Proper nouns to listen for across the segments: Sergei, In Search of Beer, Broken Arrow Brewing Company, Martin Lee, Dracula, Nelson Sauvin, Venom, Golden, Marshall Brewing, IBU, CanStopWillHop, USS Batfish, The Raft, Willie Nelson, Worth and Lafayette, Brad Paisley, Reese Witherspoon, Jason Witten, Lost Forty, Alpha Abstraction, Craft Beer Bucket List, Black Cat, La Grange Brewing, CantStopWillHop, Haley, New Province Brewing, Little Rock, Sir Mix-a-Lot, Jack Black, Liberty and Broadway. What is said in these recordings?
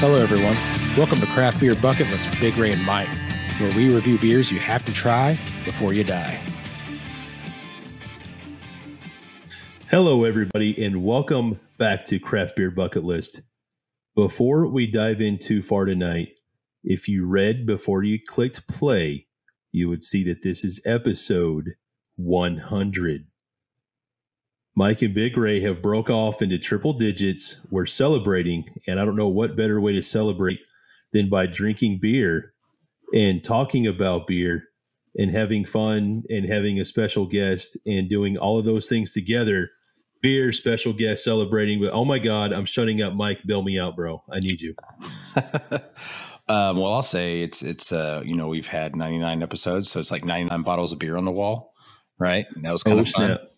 Hello, everyone. Welcome to Craft Beer Bucket with Big Ray and Mike, where we review beers you have to try before you die. Hello, everybody, and welcome back to Craft Beer Bucket List. Before we dive in too far tonight, if you read before you clicked play, you would see that this is episode 100. Mike and Big Ray have broke off into triple digits. We're celebrating, and I don't know what better way to celebrate than by drinking beer and talking about beer and having fun and having a special guest and doing all of those things together. Beer, special guest, celebrating. But oh my God, I'm shutting up. Mike, bail me out, bro. I need you. Well, I'll say it's you know, we've had 99 episodes, so it's like 99 bottles of beer on the wall, right? And that was kind of fun. Snap.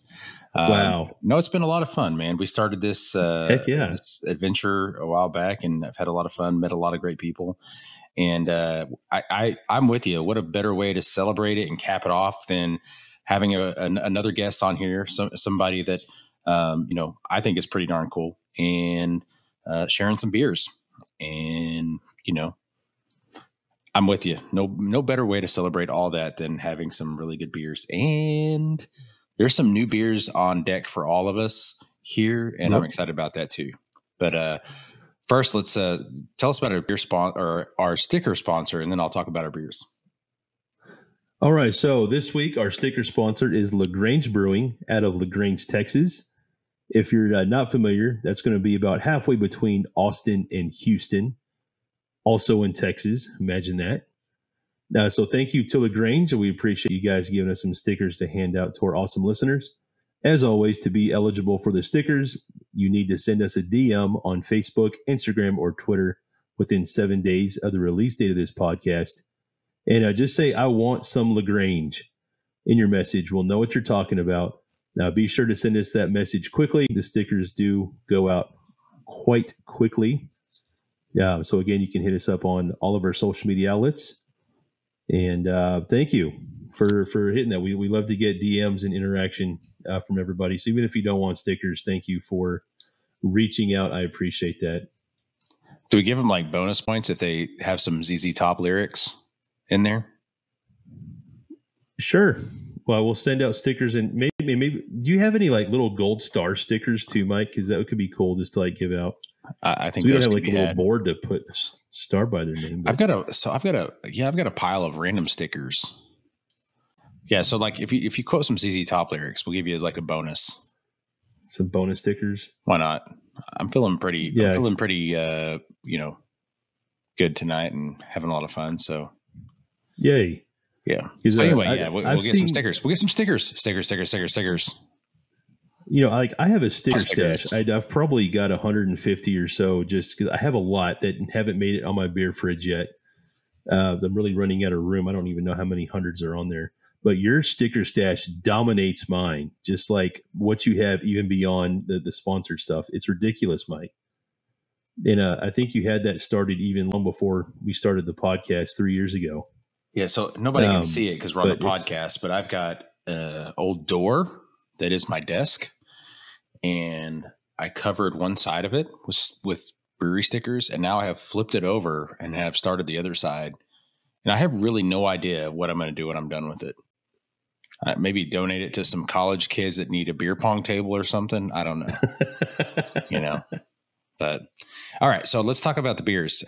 Wow. No, it's been a lot of fun, man. We started this, this adventure a while back, and I've had a lot of fun, met a lot of great people. And I'm with you. What a better way to celebrate it and cap it off than having another guest on here, somebody that, you know, I think is pretty darn cool, and sharing some beers. And, you know, I'm with you. No better way to celebrate all that than having some really good beers. And there's some new beers on deck for all of us here, and I'm excited about that too. But first, let's tell us about our beer sponsor, or our sticker sponsor, and then I'll talk about our beers. All right. So this week, our sticker sponsor is La Grange Brewing out of La Grange, Texas. If you're not familiar, that's going to be about halfway between Austin and Houston, also in Texas. Imagine that. Now, so thank you to La Grange. We appreciate you guys giving us some stickers to hand out to our awesome listeners. As always, to be eligible for the stickers, you need to send us a DM on Facebook, Instagram, or Twitter within 7 days of the release date of this podcast. And just say, I want some La Grange in your message. We'll know what you're talking about. Now, be sure to send us that message quickly. The stickers do go out quite quickly. Yeah. So again, you can hit us up on all of our social media outlets. And thank you for hitting that. We love to get DMs and interaction from everybody. So even if you don't want stickers, thank you for reaching out. I appreciate that. Do we give them like bonus points if they have some ZZ Top lyrics in there? Sure. Well, we'll send out stickers, and maybe do you have any like little gold star stickers too, Mike? Because that could be cool just to like give out. I think so. We have like a little board to put star by their name. But I've got a pile of random stickers. Yeah, so like if you quote some ZZ Top lyrics, we'll give you like a bonus. Some bonus stickers. Why not? I'm feeling pretty you know, good tonight and having a lot of fun. So yay. Yeah. So anyway, we'll get some stickers. We'll get some stickers. Stickers. You know, I have a sticker stash. I've probably got 150 or so, just because I have a lot that haven't made it on my beer fridge yet. I'm really running out of room. I don't even know how many hundreds are on there. But your sticker stash dominates mine, just like what you have even beyond the sponsored stuff. It's ridiculous, Mike. And I think you had that started even long before we started the podcast 3 years ago. Yeah, so nobody can see it because we're on the podcast, but I've got an old door that is my desk, and I covered one side of it with brewery stickers, and now I have flipped it over and have started the other side, and I have really no idea what I'm going to do when I'm done with it. Maybe donate it to some college kids that need a beer pong table or something. I don't know, you know. But all right, so let's talk about the beers.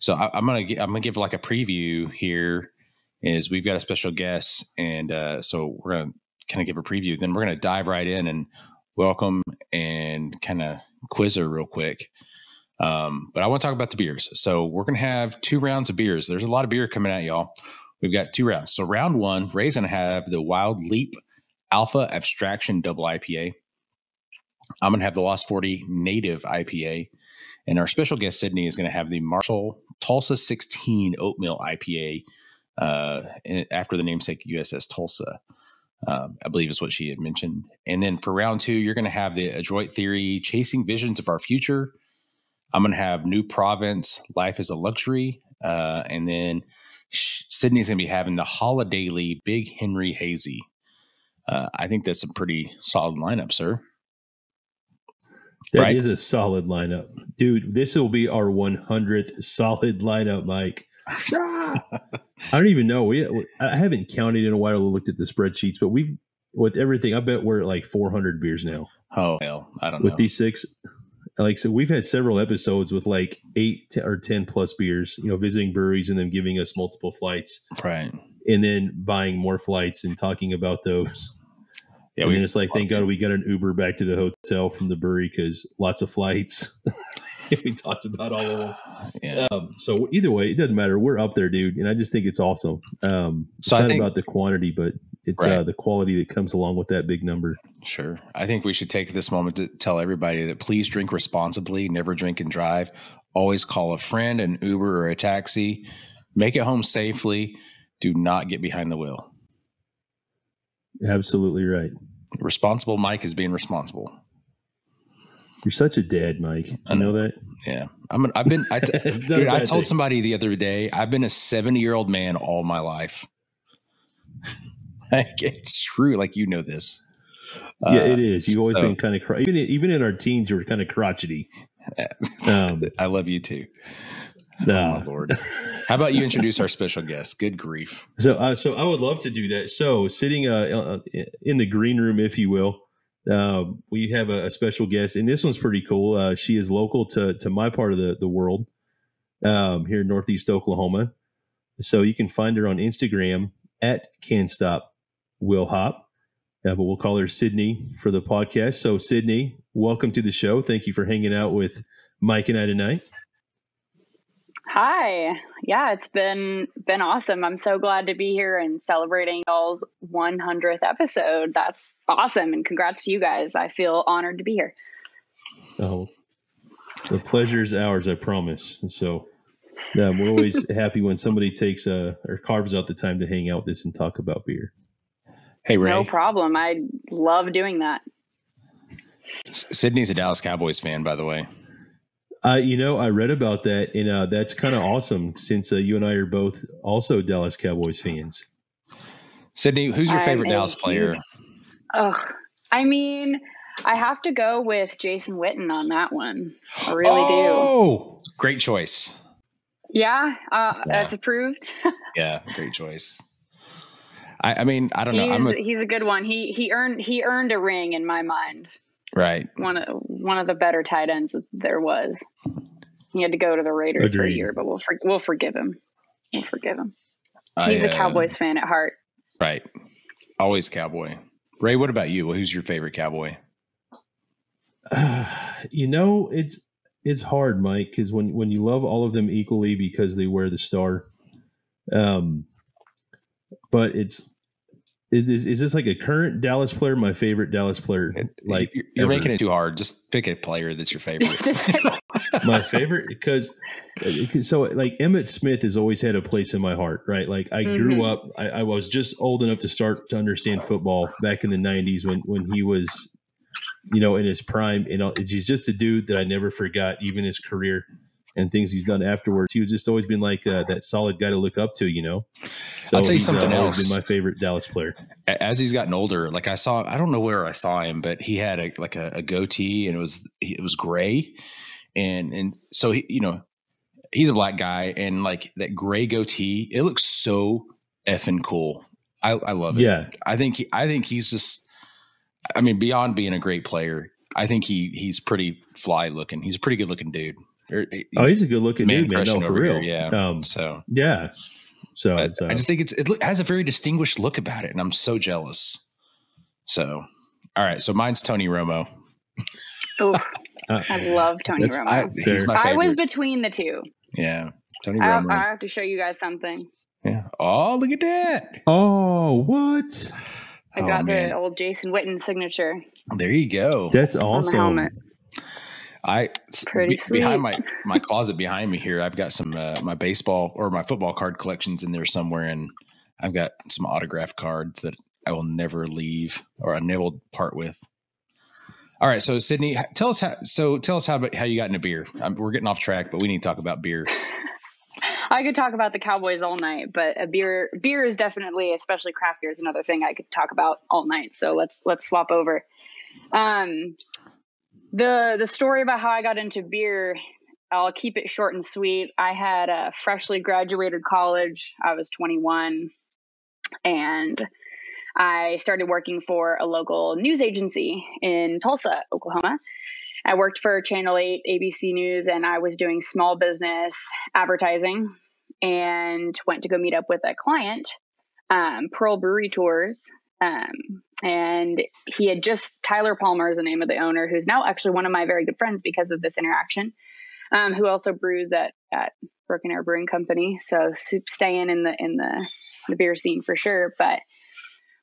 So I'm gonna give like a preview here. Is we've got a special guest, and so we're gonna kind of give a preview. Then we're going to dive right in and welcome and kind of quiz her real quick. But I want to talk about the beers. So we're going to have two rounds of beers. There's a lot of beer coming at y'all. We've got two rounds. So round one, Ray's going to have the Wild Leap Alpha Abstraction Double IPA. I'm going to have the Lost 40 Nativ IPA. And our special guest, Sydney, is going to have the Marshall Tulsa 16 Oatmeal IPA after the namesake USS Tulsa. I believe is what she had mentioned. And then for round two, you're going to have the Adroit Theory, Chasing Visions of Our Future. I'm going to have New Province, Life is a Luxury. And then Sydney's going to be having the Holidaily Big Henry Hazy. I think that's a pretty solid lineup, sir. That right. is a solid lineup. Dude, this will be our 100th solid lineup, Mike. I don't even know. I haven't counted in a while or looked at the spreadsheets, but we've, with everything, I bet we're at like 400 beers now. Oh, hell. I don't know. With these six. Like, so we've had several episodes with like 8 or 10 plus beers, you know, visiting breweries and then giving us multiple flights. Right. And then buying more flights and talking about those. Yeah, and it's like, thank God we got an Uber back to the hotel from the brewery because lots of flights. We talked about all of them. Yeah. So either way, it doesn't matter. We're up there, dude. And I just think it's awesome. So it's not about the quantity, but it's right. The quality that comes along with that big number. Sure. I think we should take this moment to tell everybody that please drink responsibly, never drink and drive. Always call a friend, an Uber or a taxi. Make it home safely. Do not get behind the wheel. Absolutely right. Responsible Mike is being responsible. You're such a dad, Mike. I know that. Yeah. I told somebody the other day, I've been a 70-year-old man all my life. Like, it's true. Like, you know this. Yeah, it is. You've always been kind of crotchety. Even in our teens, you were kind of crotchety. I love you too. Oh, my Lord. How about you introduce our special guest? Good grief. So I would love to do that. So sitting in the green room, if you will, we have a special guest, and this one's pretty cool. She is local to my part of the world, here in Northeast Oklahoma. So you can find her on Instagram at CanStopWillHop. But we'll call her Sydney for the podcast. So Sydney, welcome to the show. Thank you for hanging out with Mike and I tonight. Hi. Yeah, it's been awesome. I'm so glad to be here and celebrating y'all's 100th episode. That's awesome. And congrats to you guys. I feel honored to be here. Oh, the pleasure is ours, I promise. And so we're always happy when somebody takes or carves out the time to hang out with us and talk about beer. Hey, Ray. No problem. I love doing that. Sydney's a Dallas Cowboys fan, by the way. I read about that, and that's kind of awesome since you and I are both also Dallas Cowboys fans. Sydney, who's your favorite Dallas player? Oh, I mean, I have to go with Jason Witten on that one. I really do. Oh, great choice. Yeah, that's approved. Yeah, great choice. I mean, I don't know. He's a good one. He earned a ring in my mind. Right. One of the better tight ends that there was. He had to go to the Raiders for a year, but we'll forgive him. We'll forgive him. He's a Cowboys fan at heart. Right. Always Cowboy. Ray, what about you? Well, who's your favorite Cowboy? It's hard, Mike, because when you love all of them equally because they wear the star. But it's. Is this like a current Dallas player? My favorite Dallas player. Like you're making it too hard. Just pick a player that's your favorite. My favorite because like Emmitt Smith has always had a place in my heart, right? Like I grew up, I was just old enough to start to understand football back in the 90s when he was, in his prime. And he's just a dude that I never forgot, even his career. And things he's done afterwards. He was just always been like that solid guy to look up to, So I'll tell you something else. He's been my favorite Dallas player. As he's gotten older, like I don't know where I saw him, but he had a goatee and it was gray. And so, he's a black guy and like that gray goatee, it looks so effing cool. I love it. Yeah. I think he's just, I mean, beyond being a great player, I think he's pretty fly looking. He's a pretty good looking dude. Oh, he's a good looking dude, man. No, for real. Here, yeah. So I just think it has a very distinguished look about it, and I'm so jealous. So, all right. So mine's Tony Romo. Oh, I love Tony Romo. He's my favorite. I was between the two. Yeah, Tony Romo. I have to show you guys something. Yeah. Oh, look at that. Oh, what? I got the old Jason Witten signature. There you go. That's awesome. On the helmet. Behind my closet behind me here, I've got some my baseball or my football card collections in there somewhere, and I've got some autographed cards that I will never leave or I never part with. All right, so Sydney, tell us how you got into beer. We're getting off track, but we need to talk about beer. I could talk about the Cowboys all night, but beer is definitely, especially craft beer, is another thing I could talk about all night. So let's swap over. The story about how I got into beer, I'll keep it short and sweet. I had a freshly graduated college. I was 21, and I started working for a local news agency in Tulsa, Oklahoma. I worked for Channel 8 ABC News, and I was doing small business advertising, and went to go meet up with a client, Pearl Brewery Tours. And he had just, Tyler Palmer is the name of the owner, who's now actually one of my very good friends because of this interaction, who also brews at Broken Arrow Brewing Company. So staying in the beer scene for sure. But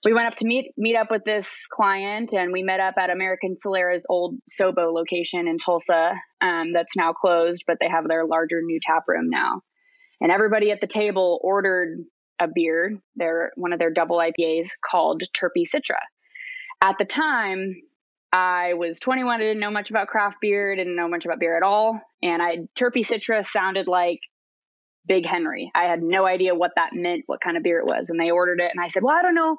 we went up to meet up with this client, and we met up at American Solera's old Sobo location in Tulsa. That's now closed, but they have their larger new tap room now. And everybody at the table ordered a beer, one of their double IPAs called Terpy Citra. At the time, I was 21. I didn't know much about craft beer. Didn't know much about beer at all. And Terpy Citra sounded like Big Henry. I had no idea what that meant, what kind of beer it was. And they ordered it, and I said, "Well, I don't know,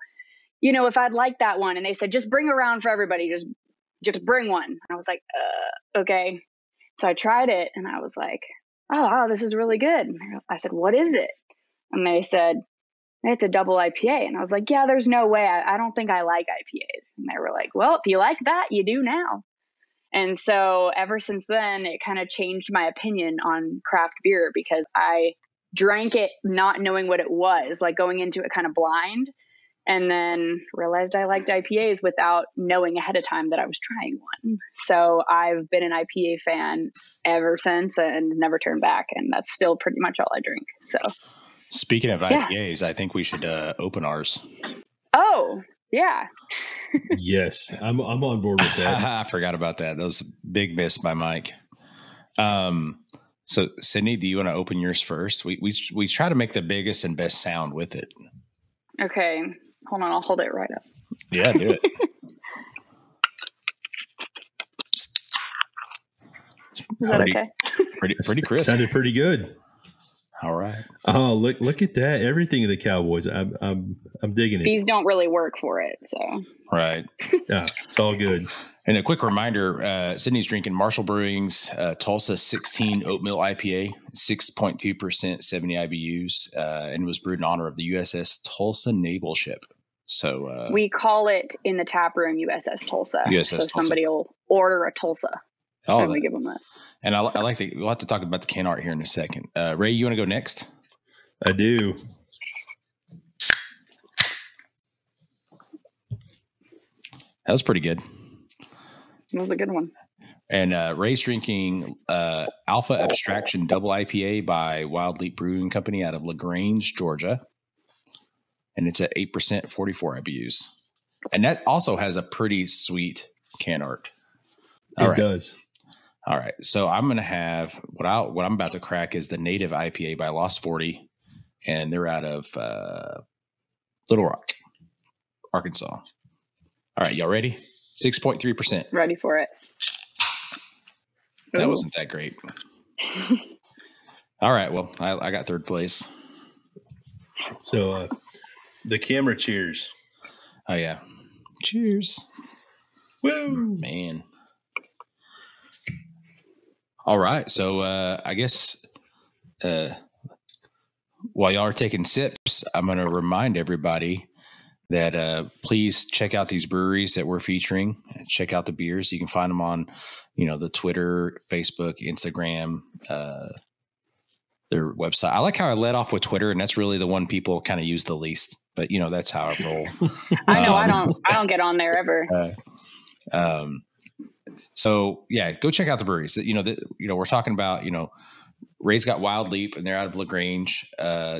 if I'd like that one." And they said, "Just bring around for everybody. Just bring one." And I was like, "Okay." So I tried it, and I was like, "Oh, this is really good." I said, "What is it?" And they said, "It's a double IPA." And I was like, "Yeah, there's no way. I don't think I like IPAs." And they were like, "Well, if you like that, you do now." And so ever since then, it kind of changed my opinion on craft beer, because I drank it not knowing what it was, like going into it kind of blind, and then realized I liked IPAs without knowing ahead of time that I was trying one. So I've been an IPA fan ever since and never turned back. And that's still pretty much all I drink. So. Speaking of IPAs, yeah. I think we should open ours. Oh, yeah. Yes, I'm on board with that. I forgot about that. That was a big miss by Mike. So, Sydney, do you want to open yours first? We try to make the biggest and best sound with it. Okay. Hold on. I'll hold it right up. Yeah, do it. Is that okay? Pretty crisp. Sounded pretty good. All right. Oh, look at that. Everything of the Cowboys. I'm digging it. These don't really work for it. So. Right. Yeah, it's all good. And a quick reminder, Sydney's drinking Marshall Brewing's Tulsa 16 Oatmeal IPA, 6.2%, 70 IBUs, and was brewed in honor of the USS Tulsa naval ship. So we call it in the tap room USS Tulsa. So somebody will order a Tulsa. Oh, we give them this. And I like to. We'll have to talk about the can art here in a second. Ray, you want to go next? I do. That was pretty good. That was a good one. And Ray's drinking Alpha Abstraction Double IPA by Wild Leap Brewing Company out of La Grange, Georgia, and it's at 8%, 44 IBUs, and that also has a pretty sweet can art. It does. All right. So I'm going to have what I'm about to crack is the Nativ IPA by Lost 40, and they're out of Little Rock, Arkansas. All right. Y'all ready? 6.3%. Ready for it. That wasn't that great. All right. Well, I got third place. So the camera cheers. Oh, yeah. Cheers. Woo. Man. All right. So I guess while y'all are taking sips, I'm going to remind everybody that please check out these breweries that we're featuring. Check out the beers. You can find them on, the Twitter, Facebook, Instagram, their website. I like how I led off with Twitter, and that's really the one people kind of use the least. But, that's how I roll. I know. I don't get on there ever. So yeah, go check out the breweries. We're talking about. Ray's got Wild Leap, and they're out of La Grange,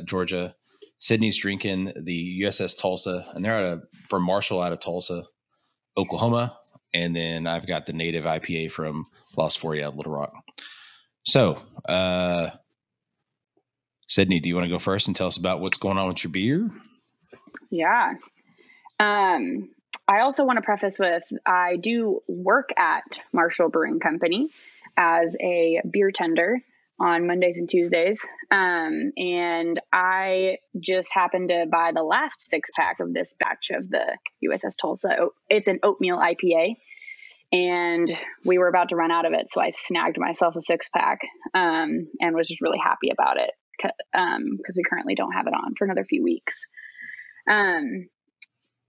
Georgia. Sydney's drinking the USS Tulsa, and they're from Marshall out of Tulsa, Oklahoma. And then I've got the Nativ IPA from Lost Forty out of Little Rock. So, Sydney, do you want to go first and tell us about what's going on with your beer? Yeah. I also want to preface with, I do work at Marshall Brewing Company as a beer tender on Mondays and Tuesdays. And I just happened to buy the last 6-pack of this batch of the USS Tulsa. It's an oatmeal IPA. and we were about to run out of it. So I snagged myself a 6-pack, and was just really happy about it. Cause we currently don't have it on for another few weeks.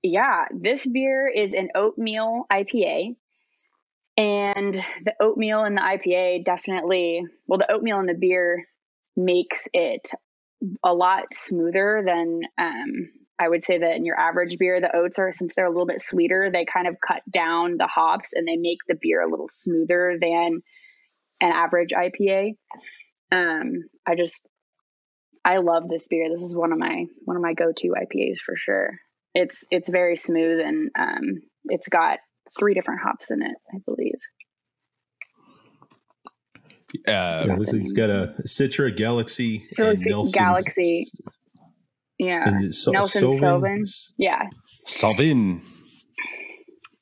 Yeah, this beer is an oatmeal IPA, and the oatmeal and the IPA definitely, well, the oatmeal and the beer makes it a lot smoother than, I would say that in your average beer, the oats are, since they're a little bit sweeter, they kind of cut down the hops and they make the beer a little smoother than an average IPA. I love this beer. This is one of my go-to IPAs for sure. It's very smooth, and it's got 3 different hops in it, I believe. Yeah, this thing's got a Citra, Galaxy, and Nelson's. Galaxy. Yeah. Nelson Sauvin. Yeah. Sauvin.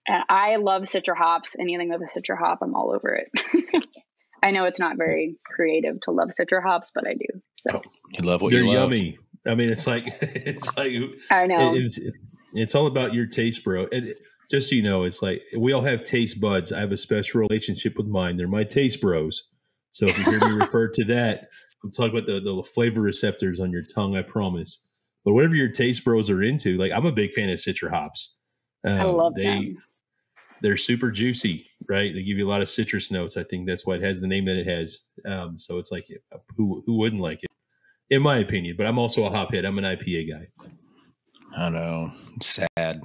I love Citra hops. Anything with a Citra hop, I'm all over it. I know it's not very creative to love Citra hops, but I do. So you love what you love. They're yummy. I mean, it's like I know. It's all about your taste, bro. And just so you know, it's like we all have taste buds. I have a special relationship with mine. They're my taste bros. So if you hear me refer to that, I'm talking about the flavor receptors on your tongue, I promise. But whatever your taste bros are into, like I'm a big fan of Citra hops. I love them. They're super juicy, right? They give you a lot of citrus notes. I think that's why it has the name that it has. So it's like, who wouldn't like it, in my opinion? But I'm also a hophead. I'm an IPA guy. I know. Sad.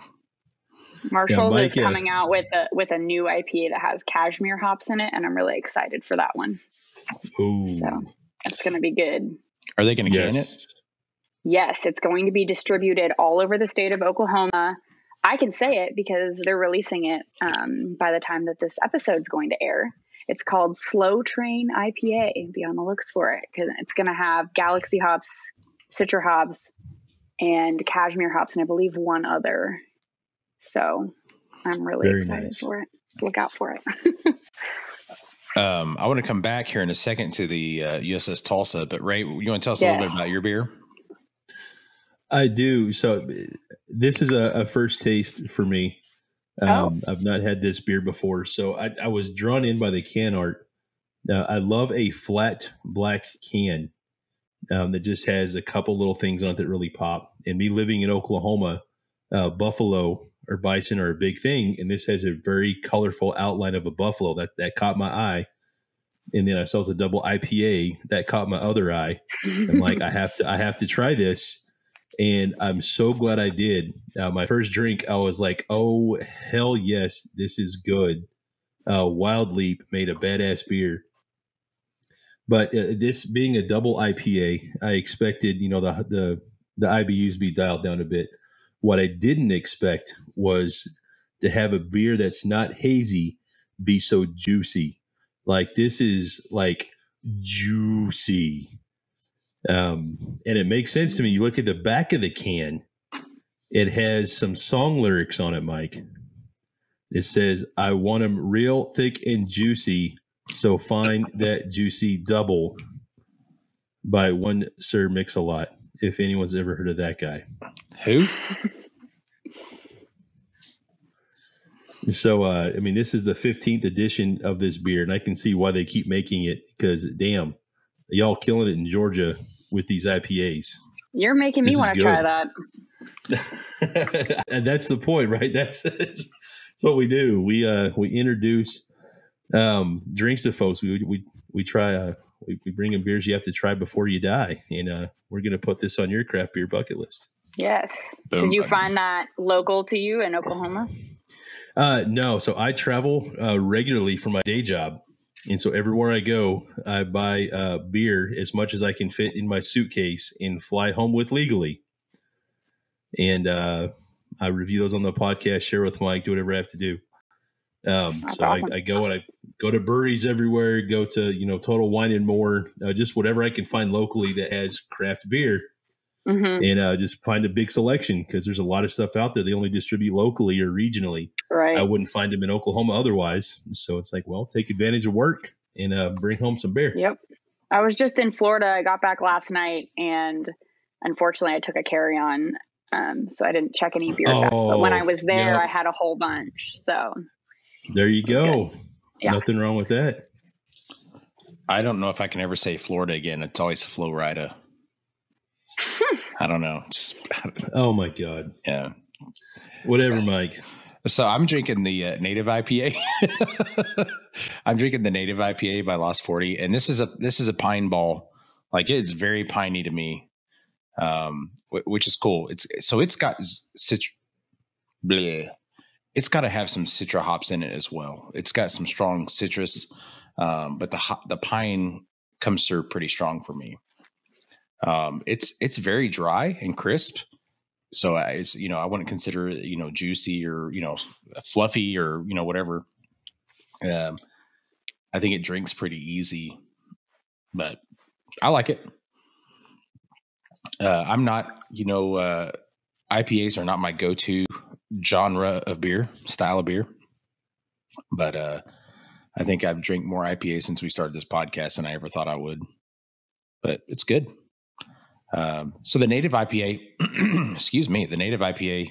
Marshall's is coming out with a new IPA that has cashmere hops in it, and I'm really excited for that one. Ooh. So that's going to be good. Are they going to can it? Yes, it's going to be distributed all over the state of Oklahoma. I can say it because they're releasing it by the time that this episode's going to air. It's called Slow Train IPA. Be on the looks for it, because it's going to have Galaxy hops, Citra hops, and Cashmere hops, and I believe one other. So I'm really excited for it. Look out for it. I want to come back here in a second to the USS Tulsa, but Ray, you want to tell us a little bit about your beer? I do. So this is a first taste for me. I've not had this beer before. So I was drawn in by the can art. I love a flat black can that just has a couple little things on it that really pop. And me living in Oklahoma, buffalo or bison are a big thing. And this has a very colorful outline of a buffalo that caught my eye. And then I saw it's a double IPA that caught my other eye. I'm like, I have to try this. And I'm so glad I did. My first drink, I was like, oh, hell yes, this is good. Wild Leap made a badass beer. But this being a double IPA, I expected, you know, the IBUs to be dialed down a bit. What I didn't expect was to have a beer that's not hazy be so juicy. Like, this is, like, juicy. And it makes sense to me. You look at the back of the can, it has some song lyrics on it, Mike. It says, I want them real thick and juicy, so find that juicy double by one Sir Mix-a-Lot, if anyone's ever heard of that guy. Who? So, I mean, this is the 15th edition of this beer, and I can see why they keep making it, because, damn, y'all killing it in Georgia with these IPAs. You're making me want to try that. And that's the point, right? That's what we do. We introduce drinks to folks. We try. We bring them beers you have to try before you die. And we're gonna put this on your craft beer bucket list. Yes. Boom. Did you find that local to you in Oklahoma? No. So I travel regularly for my day job. And so everywhere I go, I buy beer as much as I can fit in my suitcase and fly home with legally. And I review those on the podcast, share with Mike, do whatever I have to do. So awesome. I go to breweries everywhere, go to, you know, Total Wine and More, just whatever I can find locally that has craft beer. Mm-hmm. And just find a big selection, because there's a lot of stuff out there. They only distribute locally or regionally. Right. I wouldn't find them in Oklahoma otherwise. So it's like, well, take advantage of work and bring home some beer. Yep. I was just in Florida. I got back last night, and unfortunately I took a carry-on. So I didn't check any beer back. But when I was there, I had a whole bunch. So There you go. Yeah. Nothing wrong with that. I don't know if I can ever say Florida again. It's always Florida. I don't know. Oh my God. Yeah. Whatever, Mike. So I'm drinking the Nativ IPA. I'm drinking the Nativ IPA by Lost 40. And this is a pine ball. Like, it's very piney to me. Which is cool. It's got bleh. It's got to have some citra hops in it as well. It's got some strong citrus, but the pine comes through pretty strong for me. It's very dry and crisp. So I wouldn't consider it, juicy or, fluffy or, whatever. I think it drinks pretty easy, but I like it. I'm not, IPAs are not my go-to genre of beer, style of beer, but, I think I've drank more IPA since we started this podcast than I ever thought I would, but it's good. So the Nativ IPA, excuse me, the Nativ IPA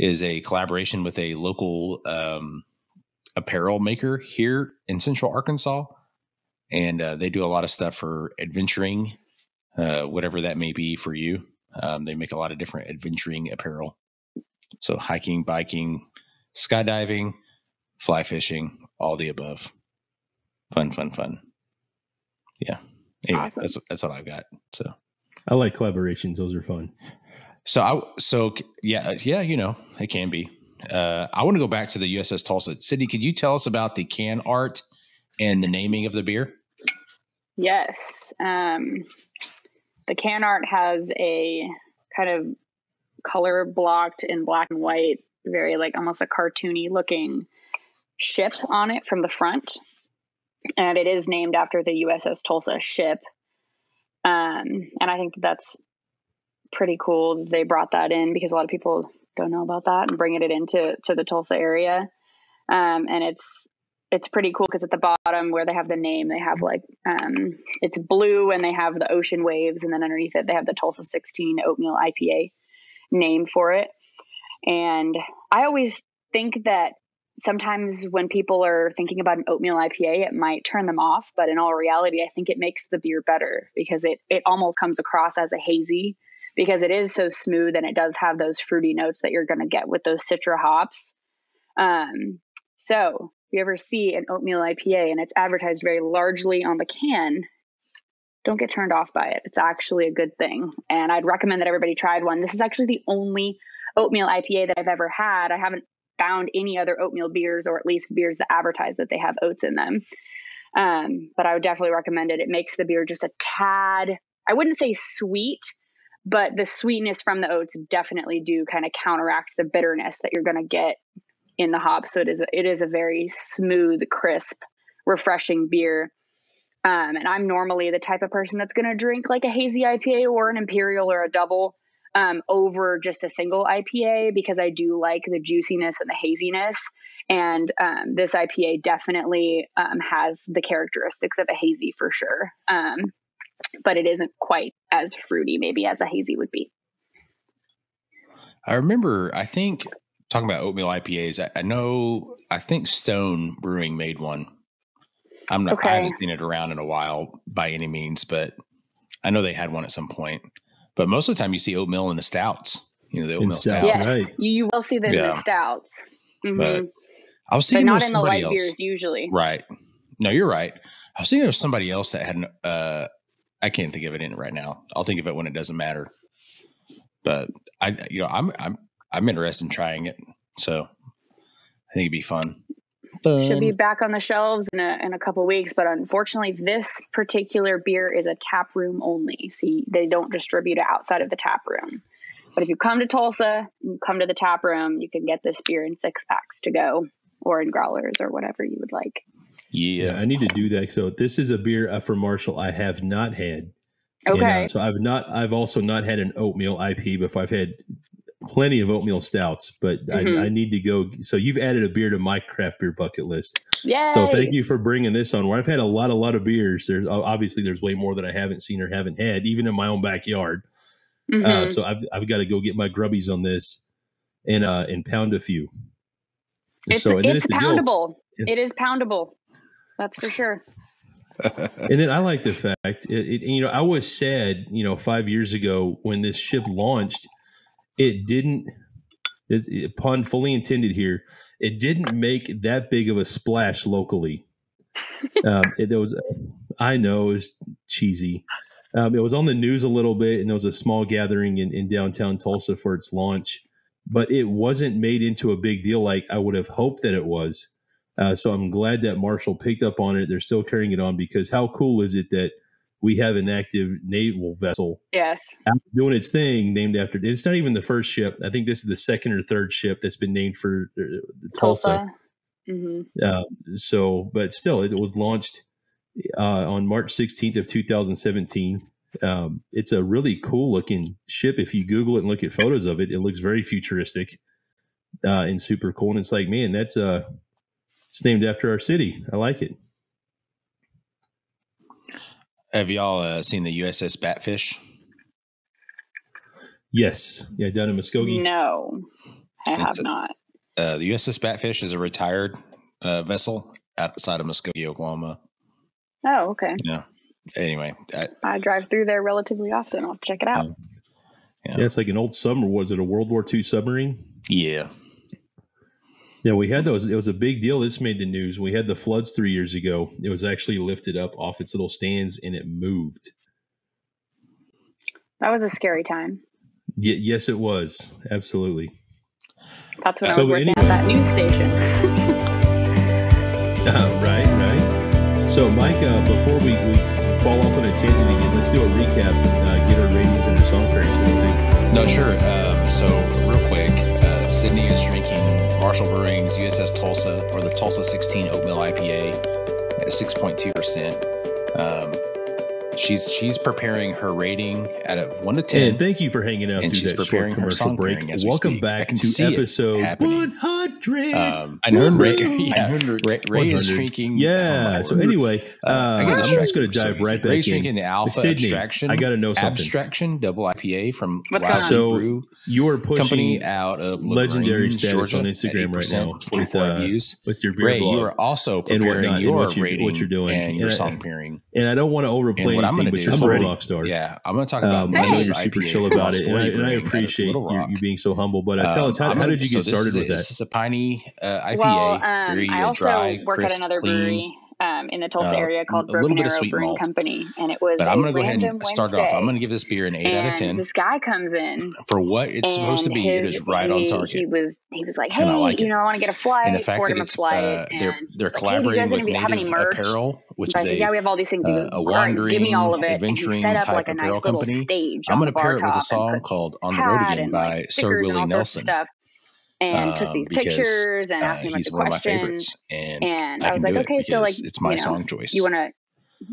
is a collaboration with a local, apparel maker here in Central Arkansas. And, they do a lot of stuff for adventuring, whatever that may be for you. They make a lot of different adventuring apparel. So hiking, biking, skydiving, fly fishing, all the above. Fun. Yeah. Anyway, awesome. That's all I've got. So I like collaborations. Those are fun. So it can be. I want to go back to the USS Tulsa. Sydney, could you tell us about the can art and the naming of the beer? Yes. The can art has a kind of color blocked in black and white, very like almost a cartoony looking ship on it from the front. And it is named after the USS Tulsa ship. And I think that's pretty cool. They brought that in because a lot of people don't know about that and bringing it into the Tulsa area. And it's pretty cool because at the bottom where they have the name, they have like, it's blue and they have the ocean waves. And then underneath it, they have the Tulsa 16 Oatmeal IPA name for it. And I always think that sometimes when people are thinking about an oatmeal IPA, it might turn them off. But in all reality, I think it makes the beer better because it almost comes across as a hazy because it is so smooth and it does have those fruity notes that you're going to get with those citra hops. So if you ever see an oatmeal IPA and it's advertised very largely on the can, don't get turned off by it. It's actually a good thing. And I'd recommend that everybody tried one. This is actually the only oatmeal IPA that I've ever had. I haven't found any other oatmeal beers, or at least beers that advertise that they have oats in them. But I would definitely recommend it. It makes the beer just a tad, I wouldn't say sweet, but the sweetness from the oats definitely do kind of counteract the bitterness that you're going to get in the hop. So it is a very smooth, crisp, refreshing beer. And I'm normally the type of person that's going to drink like a hazy IPA or an imperial or a double over just a single IPA because I do like the juiciness and the haziness. And this IPA definitely has the characteristics of a hazy for sure. But it isn't quite as fruity maybe as a hazy would be. I remember, I think, talking about oatmeal IPAs, I think Stone Brewing made one. I'm not, okay. I haven't seen it around in a while by any means, but I know they had one at some point. But most of the time you see oatmeal in the stouts, the oatmeal stouts. Yes, right. You will see them in the stouts. Mm-hmm. But I was thinking, but not in the light else. Beers usually. Right. No, you're right. I was thinking there was somebody else that had an, I can't think of it in right now. I'll think of it when it doesn't matter. But I'm interested in trying it. So I think it'd be fun. Should be back on the shelves in a couple of weeks, but unfortunately this particular beer is a tap room only. See, they don't distribute it outside of the tap room. But if you come to Tulsa, you come to the tap room, you can get this beer in 6-packs to go or in growlers or whatever you would like. Yeah, I need to do that. So this is a beer from Marshall I have not had. Okay. And, so I've also not had an oatmeal IPA, but I've had plenty of oatmeal stouts, but I need to go. So you've added a beer to my craft beer bucket list. Yeah. So thank you for bringing this on. Where I've had a lot of beers. There's obviously way more that I haven't seen or haven't had, even in my own backyard. Mm-hmm. So I've got to go get my grubbies on this and pound a few. It's poundable. It is poundable. That's for sure. And then I like the fact, I was sad, 5 years ago when this ship launched, pun fully intended here, it didn't make that big of a splash locally. It was cheesy. It was on the news a little bit, and there was a small gathering in downtown Tulsa for its launch, but it wasn't made into a big deal like I would have hoped that it was. So I'm glad that Marshall picked up on it. They're still carrying it on, because how cool is it that we have an active naval vessel doing its thing, named after it. It's not even the first ship. I think this is the second or third ship that's been named for Tulsa. Mm-hmm. But still, it was launched on March 16th of 2017. It's a really cool looking ship. If you Google it and look at photos of it, it looks very futuristic and super cool. And it's like, man, that's it's named after our city. I like it. Have y'all seen the USS Batfish? Yes. Yeah, down in Muskogee. No, I have not. The USS Batfish is a retired vessel outside of Muskogee, Oklahoma. Oh, okay. Yeah. Anyway. I drive through there relatively often. I'll check it out. Yeah, it's like an old submarine. Was it a World War II submarine? Yeah. Yeah, we had those. It was a big deal. This made the news. We had the floods 3 years ago. It was actually lifted up off its little stands, and it moved. That was a scary time. Yeah, yes, it was. Absolutely. That's when I was working at that news station. Right. So, Mike, before we fall off on a tangent again, let's do a recap and get our ratings and our song pairings. No, sure. Real quick, Sydney is drinking Marshall Brewing's USS Tulsa, or the Tulsa 16 Oatmeal IPA at 6.2%. She's preparing her rating out of 1 to 10. And thank you for hanging out through that short commercial break. Welcome back to episode 100. I know Ray is drinking. Yeah. So anyway, I'm just going to dive right back in. The Alpha Abstraction. I got to know something. Abstraction double IPA from Wild Leap Brew Company out of legendary status on Instagram right now with your beer. Ray, you are also preparing your rating, what you're doing, and your song pairing. And I don't want to overplay. I'm going to do Little Rock. Yeah, I'm going to talk about I know you're super chill about it, and I appreciate you being so humble. But tell us, how did you get started with that? This is a piney IPA. Well, I also work at another brewery in the Tulsa area called Broken Arrow Brewing Company, and it was I'm going to go ahead and start off. I'm going to give this beer an 8 out of 10. This guy comes in. For what it's supposed to be, it is right on target. He was like, hey, I want to get a flight. And the fact that they're collaborating with Nativ Apparel, which is yeah, we have all these things. A wandering, give me all of it. Adventuring set up type like a apparel nice company. Stage I'm going to pair it with a song called On the Road Again by Sir Willie Nelson. And took these pictures and asked me a bunch of questions. And I was like, okay, so like, it's my song choice. You want to,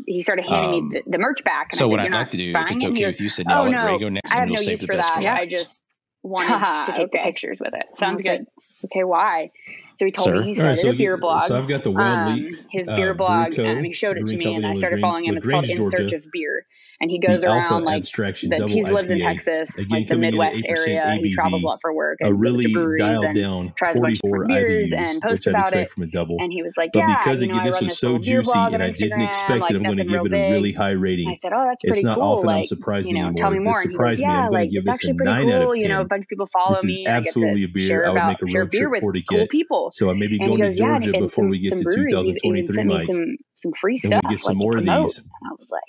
he started handing me the merch back. And so I said, what I'd like to do, if it's okay with you, Sydney, I'll let Ray go next and you'll save the best for last. I just wanted to take the pictures with it. Sounds good. Okay, why? So he told me he started a beer blog. So I've got the Wild Leap. His beer blog, he showed it to me, and I started following him. It's called In Search of Beer. And he goes around, like, he lives in Texas, like the Midwest area. He travels a lot for work and goes to breweries and tries a bunch of different beers and posts about it. And he was like, yeah, I run this little beer blog on Instagram, like nothing real big. I said, oh, that's pretty cool. It's not often I'm surprised anymore. Tell me more. And he goes, yeah, like, it's actually pretty cool. A bunch of people follow me. I get to share beer with cool people. So I may be going to Georgia before we get to 2023, Mike. Some free stuff. We get some more of these. I was like,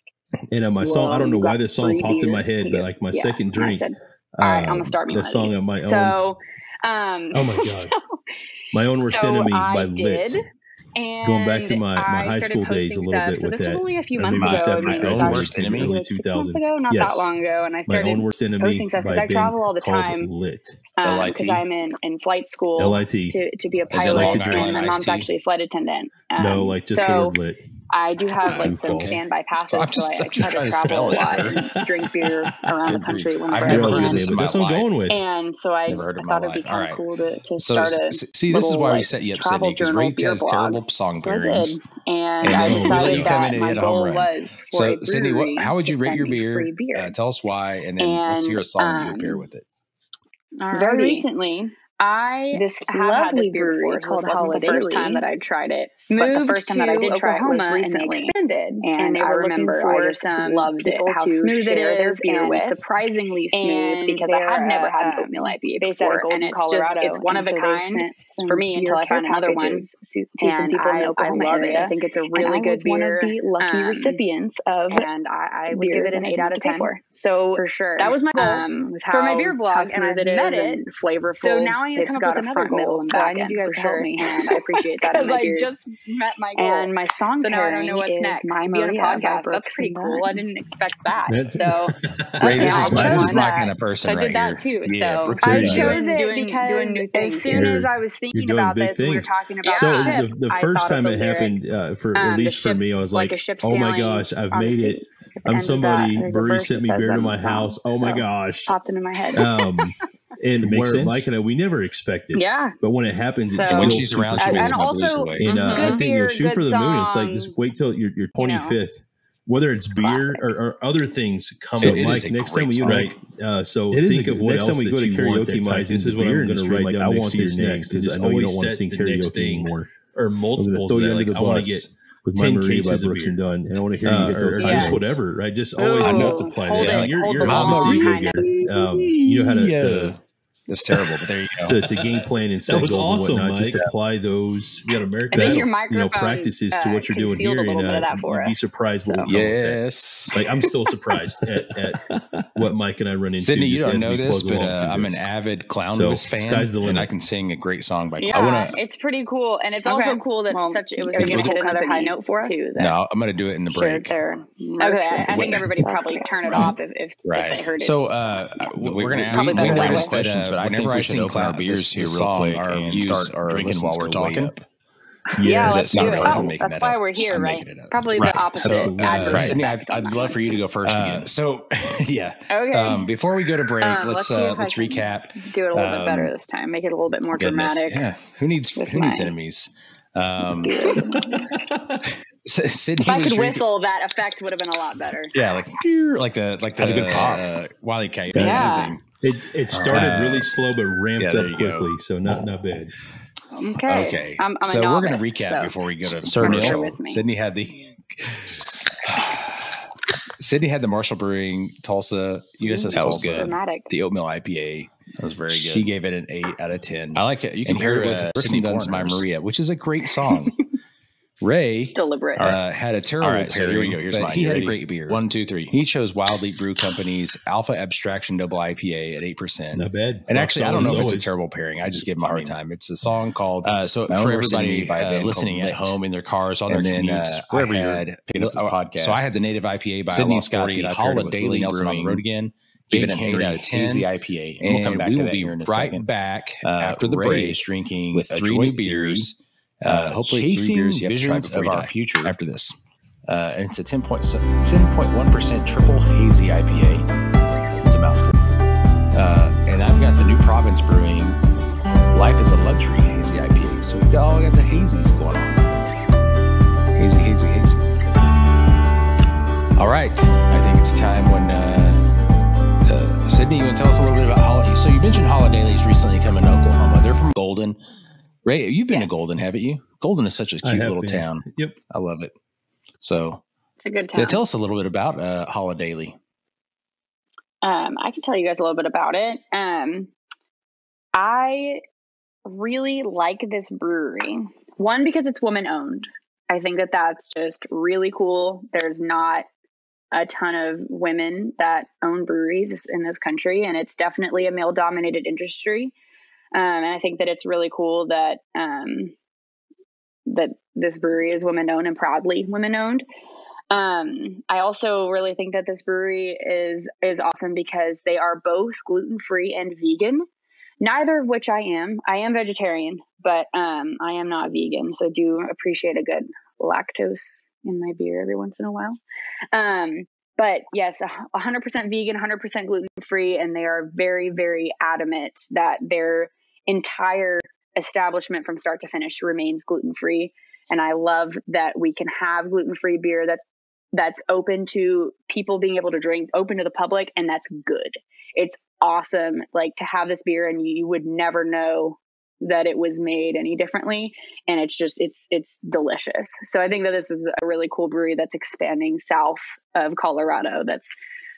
my song. I don't know why this song popped in my head, but like my second drink. I said, all right, I'm gonna start me the song on my own. So, oh my god, my own worst enemy by Lit. And going back to my high school days a little bit with that. So this was only a few months ago. My own worst enemy, like 6 months ago, not that long ago, and I started posting stuff because I travel all the time because I'm in flight school to be a pilot, and my mom's actually a flight attendant. No, like just Lit. I do have like some standby passes, so I try to travel a lot and drink beer around the country whenever I can. That's what I'm going with. And so I thought it'd be kind of cool to start a see. This is why we set you up, Sydney, because Ray has terrible song pairings. And I decided that my goal was for a brewery. So, Sydney, how would you rate your beer? Tell us why, and then let's hear a song you pair with it. Very recently, This lovely brewery called Holidaily. The first time that I tried it, but the first time that I did try it was recently expanded, and I remember I just loved it. How smooth it is, and surprisingly smooth because I had never had an oatmeal IPA before, and it's just it's one of a kind for me until I find another one. And I love it. I think it's a really good beer. One of the lucky recipients of, and I would give it an 8 out of 10. So for sure, that was my goal for my beer blog, and I met it. Flavorful. So now I. It's got a front, middle, and back end for sure. And I appreciate that. Because I just met my goal. And my song so now I don't know what's next. My be on a podcast. That's pretty cool. I didn't expect that. So that's my kind of person. I did that too. So I chose it because as soon as I was thinking about this, we were talking about ships. So the first time it happened, for at least for me, I was like, oh my gosh, I've made it. I'm somebody. Bree sent me beer to my house. Oh my gosh. Popped into my head. And where Mike and I, we never expect it. Yeah. But when it happens, it's so, when she's around, she makes my blues away. And I think you shoot for the moon. It's like, just wait till your 25th. You know. Whether it's beer or other things come up, Mike. Next time you like, so think of what else that you want that ties into the beer industry. Like, I want this next. I know you don't want to sing karaoke anymore. Or multiples. I want to get. With 10 cases by Brooks and Dunn, and I want to hear you get those. Just whatever, right? Just always multiply that. It, like, you're you know how to. Yeah. It's terrible, but there you go. To game plan and set goals awesome, and whatnot, Mike. Just apply those. You got American practices to what you're doing here, and you'd be surprised what we come with that. Like I'm still surprised at what Mike and I run into. Sydney, you don't know this, but I'm an avid Clownless fan, and I can sing a great song by Clownless. It's pretty cool, and it's also cool that it was such a cool another high note for us. No, I'm going to do it in the break. Okay, I think everybody probably turn it off if they heard it. So we're going to ask some questions, but whenever I sing Cloud Beers here real quick and start drinking while we're talking. Yeah, let's do it. That's why we're here, right? Probably the opposite. I'd love for you to go first again. So, yeah. Okay. Before we go to break, let's recap. Do it a little bit better this time. Make it a little bit more dramatic. Yeah. Who needs enemies? Sydney, if I could whistle, that effect would have been a lot better. Yeah, like the good pop, Wile E. Coyote thing. It started really slow but ramped up quickly, so not bad. Okay. I'm so novice, we're going to recap before we go to commercial. Sydney had the Marshall Brewing Tulsa USS Tulsa, the oatmeal IPA. That was very good. She gave it an 8 out of 10. I like it. You can pair it with Sydney Dunn's "My Maria," which is a great song. Ray had a terrible pairing, so here we go. Here's mine. He had a great beer. 1, 2, 3. He chose Wild Leap Brew Company's Alpha Abstraction Double IPA at 8%. Not bad. And actually, I don't know if it's a terrible pairing. I just give him a hard time. It's a song called so for everybody listening at home in their cars on their commutes, wherever you're picking up this podcast. So I had the Nativ IPA by Lost Forty. Holidaily Brewing. Road again. Big Henry, 8 out of 10. Easy IPA. And we'll come back to that here in a second. Right back after the break, drinking with 3 new beers. Hopefully 3 beers you have to try before you die future after this. And it's a 10.1% triple hazy IPA. It's a mouthful. And I've got the New Province Brewing Life is a Luxury hazy IPA. So we've all got the hazies going on. Hazy, hazy, hazy. All right. I think it's time when Sydney, you want to tell us a little bit about Holiday. So you mentioned Holiday's recently come in Oklahoma. They're from Golden. Ray, you've been to Golden, haven't you? Golden is such a cute little town. Yep. I love it. So it's a good town. Yeah, tell us a little bit about Holidaily. I can tell you guys a little bit about it. I really like this brewery. One, because it's woman-owned. I think that that's just really cool. There's not a ton of women that own breweries in this country, and it's definitely a male-dominated industry. And I think that it's really cool that that this brewery is women-owned and proudly women-owned. I also really think that this brewery is awesome because they are both gluten-free and vegan, neither of which I am. I am vegetarian, but I am not vegan, so I do appreciate a good lactose in my beer every once in a while. But yes, 100% vegan, 100% gluten-free, and they are very, very adamant that their entire establishment from start to finish remains gluten-free. And I love that we can have gluten-free beer that's open to people being able to drink, open to the public, and that's good. It's awesome, like, to have this beer and you would never know that it was made any differently. And it's just, it's delicious. So I think that this is a really cool brewery that's expanding south of Colorado. That's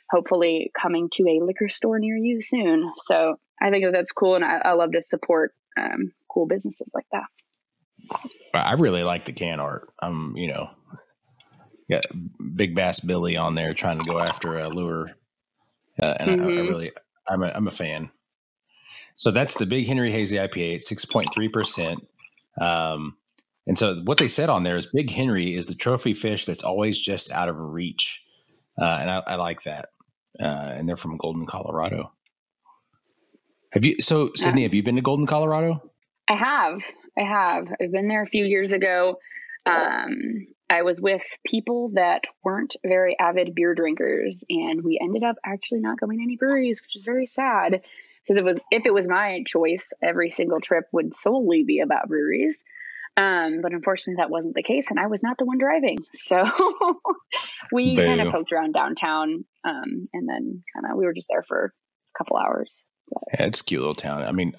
hopefully coming to a liquor store near you soon. So I think that that's cool. And I love to support cool businesses like that. I really like the can art. You know, got Big Bass Billy on there trying to go after a lure. And I really, I'm a fan. So that's the Big Henry Hazy IPA at 6.3%. And so what they said on there is Big Henry is the trophy fish that's always just out of reach. And I like that. And they're from Golden, Colorado. Have you, so Sydney, have you been to Golden, Colorado? I have. I've been there a few years ago. I was with people that weren't very avid beer drinkers, and we ended up actually not going to any breweries, which is very sad because if it was my choice, every single trip would solely be about breweries. But unfortunately that wasn't the case, and I was not the one driving. So we kind of poked around downtown, and then we were just there for a couple hours. Yeah, it's a cute little town. I mean,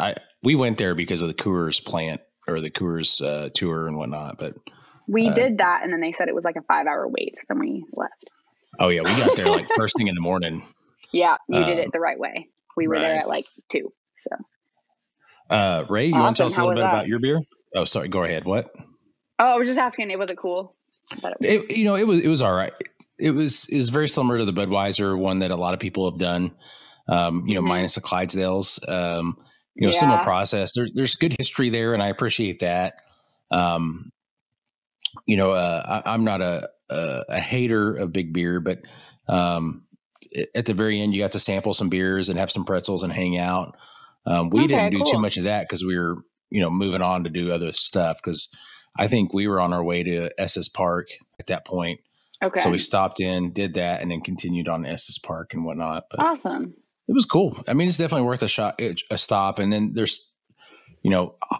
we went there because of the Coors plant or the Coors tour and whatnot, but we did that, and then they said it was like a 5-hour wait, so then we left. Oh yeah, we got there like first thing in the morning. Yeah, you did it the right way. We were there at like 2. So, Ray, you want to tell us a little bit about your beer? Oh, sorry, go ahead. What? Oh, I was just asking. It was a cool. It was all right. It was very similar to the Budweiser one that a lot of people have done. You know, minus the Clydesdales. Similar process. There's good history there, and I appreciate that. I'm not a hater of big beer, but at the very end, you got to sample some beers and have some pretzels and hang out. We didn't do too much of that because we were, moving on to do other stuff. Because I think we were on our way to Estes Park at that point. Okay. So we stopped in, did that, and then continued on to Estes Park and whatnot. But awesome. It was cool. I mean, it's definitely worth a stop. And then there's,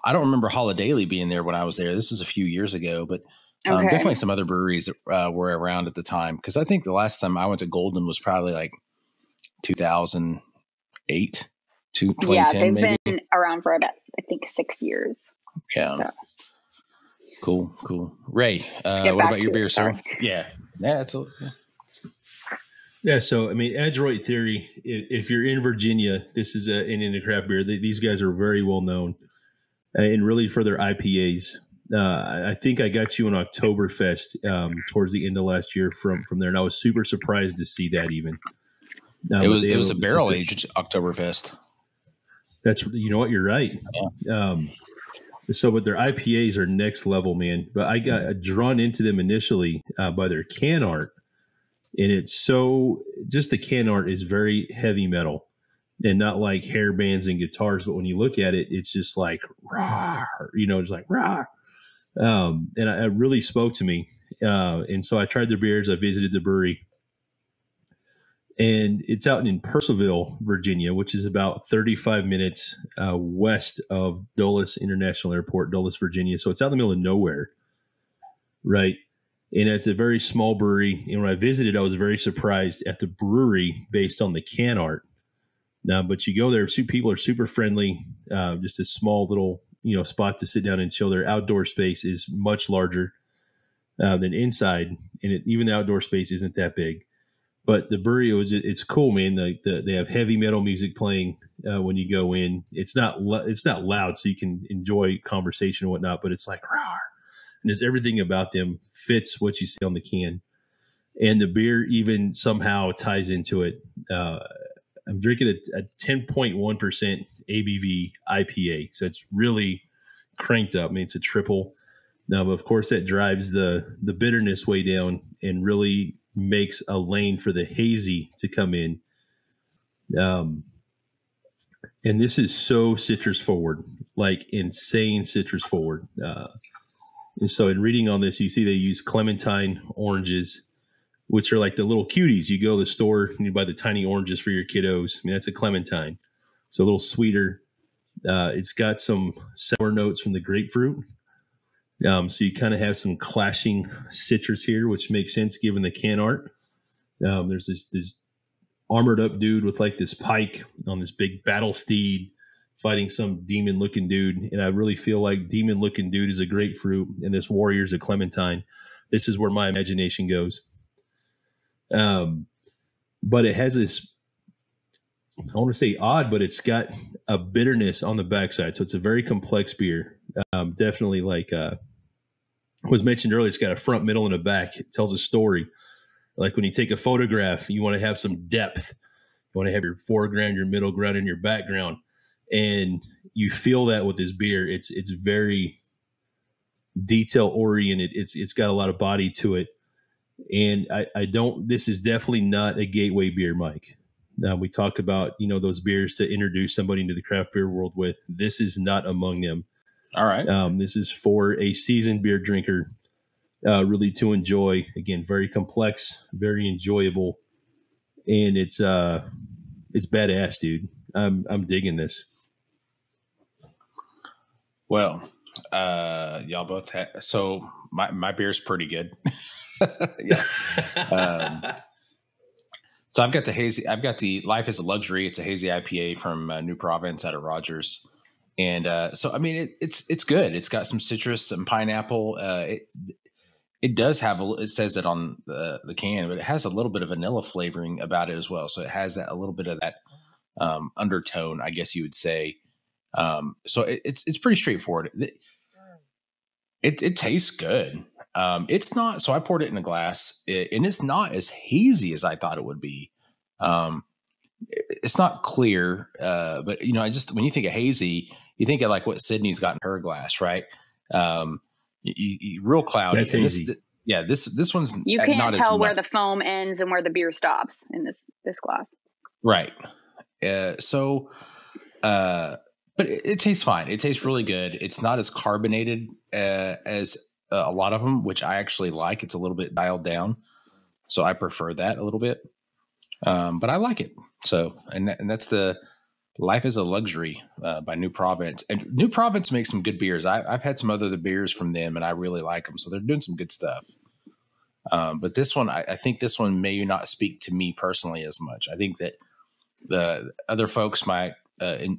I don't remember Holidaily being there when I was there. This is a few years ago, but definitely some other breweries were around at the time. Because I think the last time I went to Golden was probably like 2008 to 2010. Yeah, they've been around for about, I think, 6 years. Yeah. So. Cool. Ray, what about your beer, sir? Yeah, absolutely. Yeah, so, I mean, Adroit Theory, if you're in Virginia, this is in craft beer. These guys are very well known, and really for their IPAs. I think I got you an Oktoberfest towards the end of last year from there, and I was super surprised to see that even. It was a barrel-aged Oktoberfest. That's, you know what, you're right. Yeah. So, but their IPAs are next level, man. But I got drawn into them initially by their can art. And it's so, just the can art is very heavy metal and not like hair bands and guitars. But when you look at it, it's just like, rah, it's like, rah. And it really spoke to me. And so I tried their beers. I visited the brewery. And it's out in Purcellville, Virginia, which is about 35 minutes west of Dulles International Airport, Dulles, Virginia. So it's out in the middle of nowhere, right? And it's a very small brewery. And when I visited, I was very surprised at the brewery based on the can art. Now, but you go there, people are super friendly. Just a small little, spot to sit down and chill. Their outdoor space is much larger than inside. And even the outdoor space isn't that big. But the brewery, it's cool, man. They have heavy metal music playing when you go in. It's not loud, so you can enjoy conversation and whatnot, but it's like, rawr. And it's everything about them fits what you see on the can. And the beer even somehow ties into it. I'm drinking a 10.1% ABV IPA. So it's really cranked up. I mean, it's a triple. Now, but of course, that drives the bitterness way down and really makes a lane for the hazy to come in. And this is so citrus forward, like insane citrus forward. And so in reading on this, you see they use clementine oranges, which are like the little cuties. You go to the store and you buy the tiny oranges for your kiddos. I mean, that's a clementine. It's a little sweeter. It's got some sour notes from the grapefruit. So you kind of have some clashing citrus here, which makes sense given the can art. There's this armored up dude with like this pike on this big battle steed fighting some demon-looking dude, and I really feel like demon-looking dude is a grapefruit, and this warrior's a clementine. This is where my imagination goes. But it has this, I want to say odd, but it's got a bitterness on the backside, so it's a very complex beer. Definitely, like was mentioned earlier, it's got a front, middle, and a back. It tells a story. Like when you take a photograph, you want to have some depth. You want to have your foreground, your middle ground, and your background. And you feel that with this beer. It's very detail oriented. It's got a lot of body to it. And this is definitely not a gateway beer, Mike. Now we talk about, those beers to introduce somebody into the craft beer world with. This is not among them. All right. This is for a seasoned beer drinker, really to enjoy. Again, very complex, very enjoyable. And it's badass, dude. I'm digging this. Well, y'all both had, so my beer's pretty good. Yeah. So I've got the Life is a Luxury. It's a hazy IPA from New Province out of Rogers. And so, I mean, it's good. It's got some citrus, some pineapple. It does have it says it on the can, but it has a little bit of vanilla flavoring about it as well. So it has that, a little bit of that undertone, I guess you would say. So it's pretty straightforward. It tastes good. It's not, so I poured it in a glass, and it's not as hazy as I thought it would be. It's not clear, but when you think of hazy, you think of like what Sydney's got in her glass, right? Real cloudy. That's hazy. This one's you can't not tell where the foam ends and where the beer stops in this glass, right? But it tastes fine. It tastes really good. It's not as carbonated as a lot of them, which I actually like. It's a little bit dialed down, so I prefer that a little bit. But I like it. So, and that's the Life is a Luxury by New Province. And New Province makes some good beers. I've had some other beers from them, and I really like them. So they're doing some good stuff. But this one, I think this one may not speak to me personally as much. I think that the other folks might, the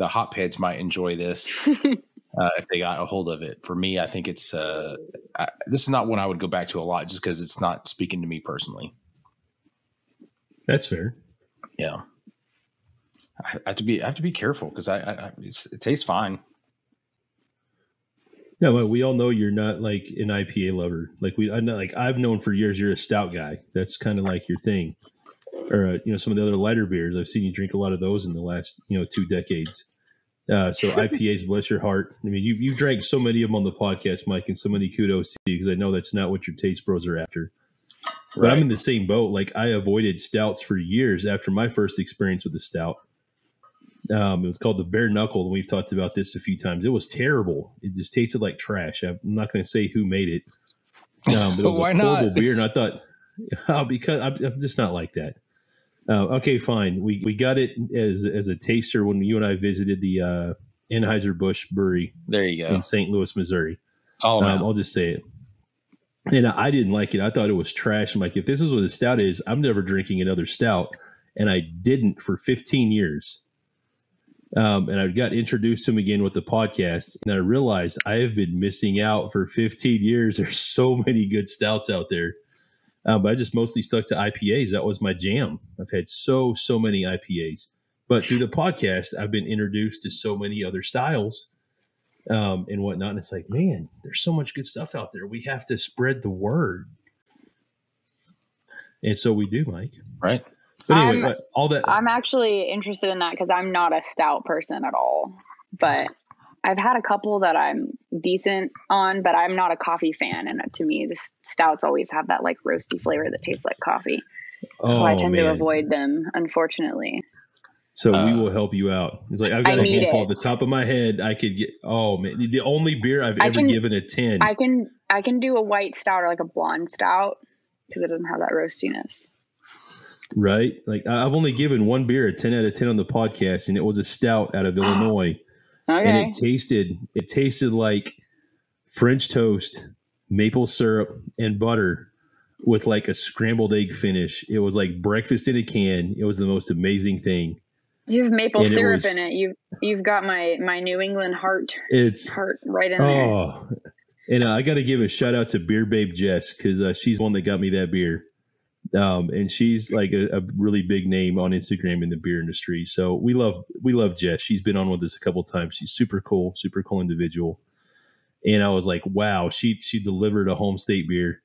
hopheads might enjoy this if they got a hold of it. For me, I think it's this is not one I would go back to a lot just because it's not speaking to me personally. That's fair. Yeah. I have to be careful because it tastes fine. Yeah, but we all know you're not like an IPA lover. I've known for years you're a stout guy. That's kind of like your thing, or some of the other lighter beers. I've seen you drink a lot of those in the last 2 decades. So IPAs, bless your heart. I mean, you've drank so many of them on the podcast, Mike, and so many kudos to you because I know that's not what your taste bros are after. But right. I'm in the same boat. Like I avoided stouts for years after my first experience with the stout. It was called the Bare Knuckle, and we've talked about this a few times. It was terrible. It just tasted like trash. I'm not going to say who made it. But it was a horrible beer, and I thought, because I'm just not like that. Okay, fine. We got it as a taster when you and I visited the Anheuser-Busch Brewery. There you go. In St. Louis, Missouri. Oh, wow. I'll just say it. And I didn't like it. I thought it was trash. I'm like, if this is what a stout is, I'm never drinking another stout. And I didn't for 15 years. And I got introduced to him again with the podcast, and I realized I have been missing out for 15 years. There's so many good stouts out there. But I just mostly stuck to IPAs. That was my jam. I've had so many IPAs. But through the podcast, I've been introduced to so many other styles and whatnot. And it's like, man, there's so much good stuff out there. We have to spread the word. And so we do, Mike. Right. But anyway, I'm actually interested in that because I'm not a stout person at all. But I've had a couple that I'm decent on, but I'm not a coffee fan. And to me, the stouts always have that like roasty flavor that tastes like coffee. So I tend to avoid them, unfortunately. So we will help you out. It's like I've got a handful at the top of my head. I could get the only beer I've ever given a 10. I can do a white stout or like a blonde stout because it doesn't have that roastiness. Right. Like I've only given one beer a 10 out of 10 on the podcast, and it was a stout out of Illinois. Okay. And it tasted like French toast, maple syrup, and butter with like a scrambled egg finish. It was like breakfast in a can. It was the most amazing thing. You have maple syrup in it. You've got my New England heart right in there. Oh, and I got to give a shout out to Beer Babe Jess, because she's the one that got me that beer. And she's like a really big name on Instagram in the beer industry. So we love Jess. She's been on with us a couple of times. She's super cool individual. And I was like, wow, she delivered a home state beer,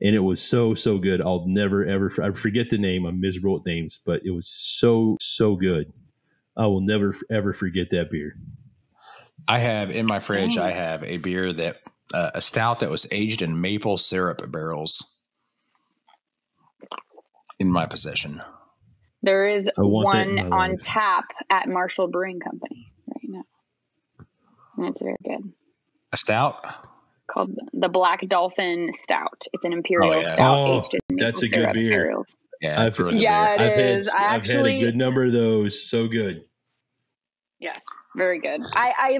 and it was so good. I'll never ever, I forget the name. I'm miserable at names, but it was so good. I will never ever forget that beer. I have in my fridge, I have a beer that a stout that was aged in maple syrup barrels. In my possession, there is one on tap at Marshall Brewing Company right now, and it's very good. A stout called the Black Dolphin Stout. It's an imperial stout. Oh, that's a good beer. Imperials. Yeah, I've had a good number of those. So good. Yes, very good. I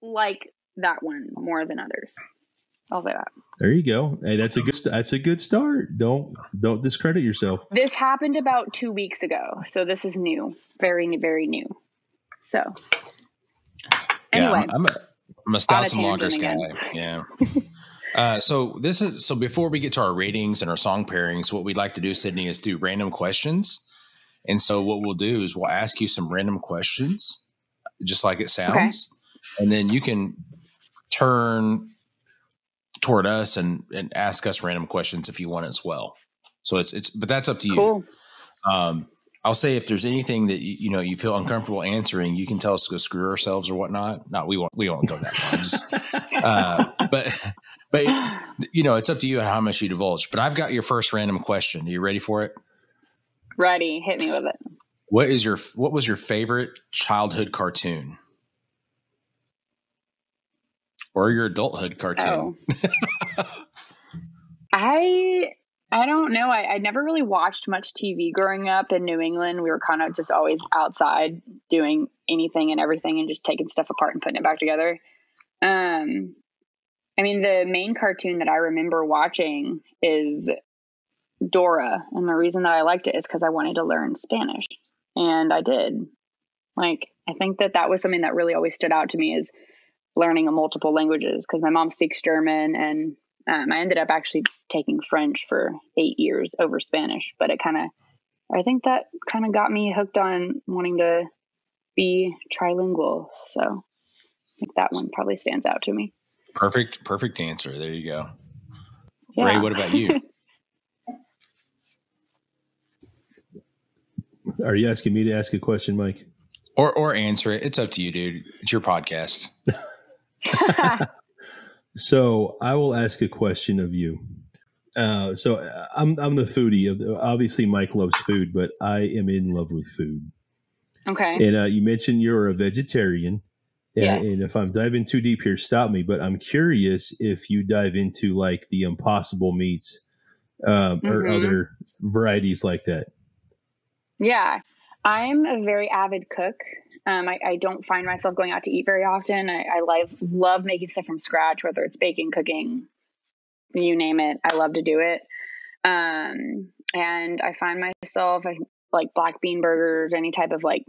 like that one more than others. I'll say that. There you go. Hey, that's a good start. Don't discredit yourself. This happened about 2 weeks ago, so this is new, very very new. So anyway, I'm a stouts and lagers guy. Yeah. So before we get to our ratings and our song pairings, what we'd like to do, Sydney, is do random questions. And so what we'll do is we'll ask you some random questions, just like it sounds, okay. And then you can turn toward us and ask us random questions if you want as well. So it's but that's up to you. Cool. I'll say if there's anything that you feel uncomfortable answering, you can tell us to go screw ourselves or whatnot. No, we won't go that far. Just, but it's up to you how much you divulge. But I've got your first random question. Are you ready for it? Ready. Hit me with it. What was your favorite childhood cartoon? Or your adulthood cartoon? Oh. I don't know. I never really watched much TV growing up in New England. We were kind of just always outside doing anything and everything and just taking stuff apart and putting it back together. I mean, the main cartoon that I remember watching is Dora. And the reason that I liked it is because I wanted to learn Spanish. And I did. Like, I think that was something that really always stood out to me is learning multiple languages, because my mom speaks German, and I ended up actually taking French for 8 years over Spanish. But I think that got me hooked on wanting to be trilingual. So I think that one probably stands out to me. Perfect answer. There you go. Yeah. Ray, what about you? Are you asking me to ask a question, Mike? Or answer it. It's up to you, dude. It's your podcast. So I will ask a question of you. So I'm the foodie. Obviously, Mike loves food, but I am in love with food. Okay. And you mentioned you're a vegetarian. And, yes. And if I'm diving too deep here, stop me. But I'm curious if you dive into like the impossible meats or other varieties like that. Yeah. I'm a very avid cook. I don't find myself going out to eat very often. I love making stuff from scratch, whether it's baking, cooking, you name it. I love to do it. And I find myself, I like black bean burgers, any type of like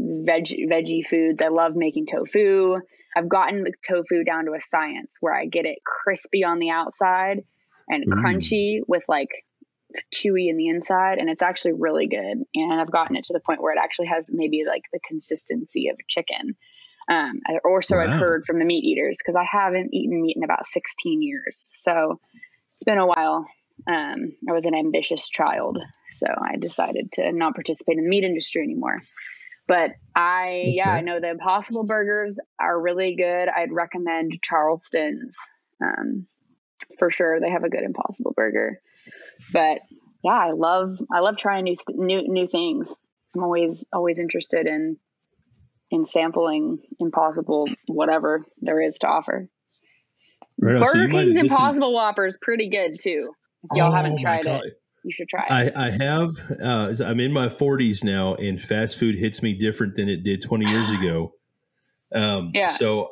veggie foods. I love making tofu. I've gotten the tofu down to a science where I get it crispy on the outside and crunchy with like chewy in the inside, and it's actually really good. And I've gotten it to the point where it actually has maybe like the consistency of chicken. I've heard from the meat eaters, because I haven't eaten meat in about 16 years. So it's been a while. I was an ambitious child, so I decided to not participate in the meat industry anymore. But I know the Impossible Burgers are really good. I'd recommend Charleston's for sure. They have a good Impossible Burger. But yeah, I love trying new things. I'm always interested in sampling impossible whatever there is to offer. Right, Burger King's Impossible Whopper is pretty good too. If y'all haven't tried it, you should try it. I have. I'm in my 40s now, and fast food hits me different than it did 20 years ago. Yeah. So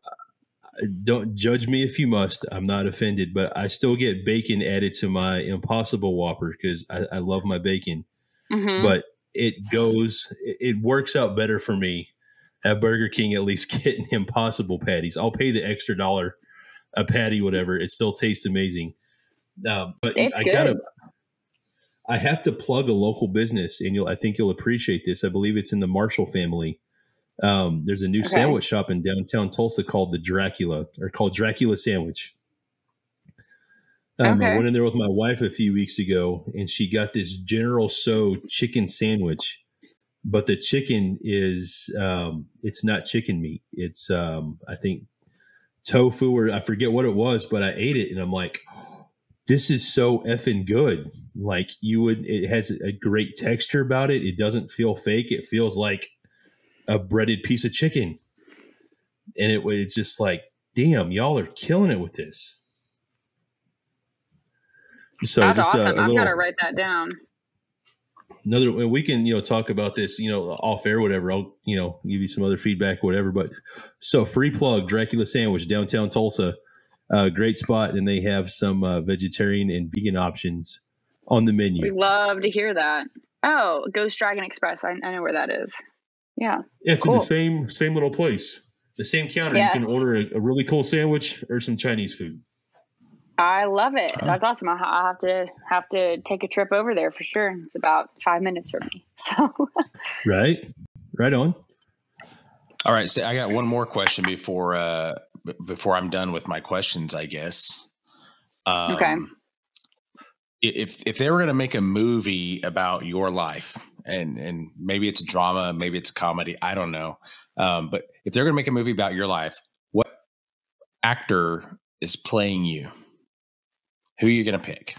don't judge me if you must. I'm not offended, but I still get bacon added to my Impossible Whopper because I love my bacon. But it works out better for me at Burger King, at least getting Impossible Patties. I'll pay the extra dollar a patty, whatever. It still tastes amazing. But it's I have to plug a local business, and I think you'll appreciate this. I believe it's in the Marshall family. There's a new sandwich shop in downtown Tulsa called Dracula Sandwich. I went in there with my wife a few weeks ago, and she got this General So chicken sandwich. But the chicken is, it's not chicken meat. It's, I think, tofu, or I forget what it was, but I ate it and I'm like, this is so effing good. Like, it has a great texture about it. It doesn't feel fake. It feels like a breaded piece of chicken. And it's just like, damn, y'all are killing it with this. So that's awesome. I've got to write that down. Another way we can, talk about this, off air, whatever. I'll, give you some other feedback, whatever. But so, free plug, Dracula Sandwich, downtown Tulsa, great spot, and they have some vegetarian and vegan options on the menu. We love to hear that. Oh, Ghost Dragon Express, I know where that is. Yeah, it's cool. In the same little place, the same counter. Yes. You can order a really cool sandwich or some Chinese food. I love it. That's awesome. I'll have to take a trip over there for sure. It's about 5 minutes from me. So right on. All right. So I got one more question before I'm done with my questions, I guess. Okay. If they were going to make a movie about your life, and maybe it's a drama, maybe it's a comedy, I don't know. But if they're going to make a movie about your life, what actor is playing you? Who are you going to pick?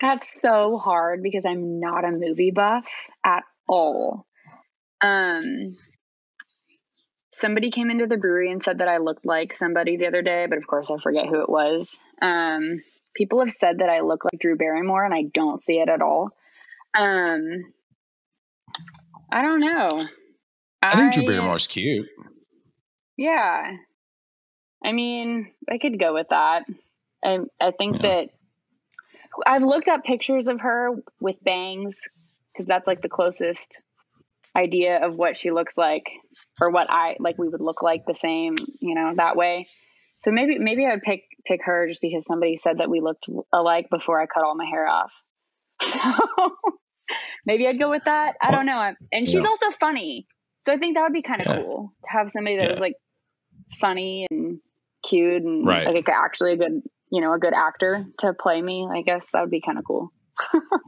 That's so hard because I'm not a movie buff at all. Somebody came into the brewery and said that I looked like somebody the other day, but of course I forget who it was. People have said that I look like Drew Barrymore, and I don't see it at all. I don't know. I think Drew Barrymore's cute. Yeah. I mean, I could go with that. I think that I've looked up pictures of her with bangs, because that's like the closest idea of what she looks like, or what we would look like the same, that way. So maybe I'd pick her just because somebody said that we looked alike before I cut all my hair off. So maybe I'd go with that. I don't know. And she's also funny. So I think that would be kind of cool to have somebody that was like funny and cute and like actually a good, a good actor to play me. I guess that would be kind of cool.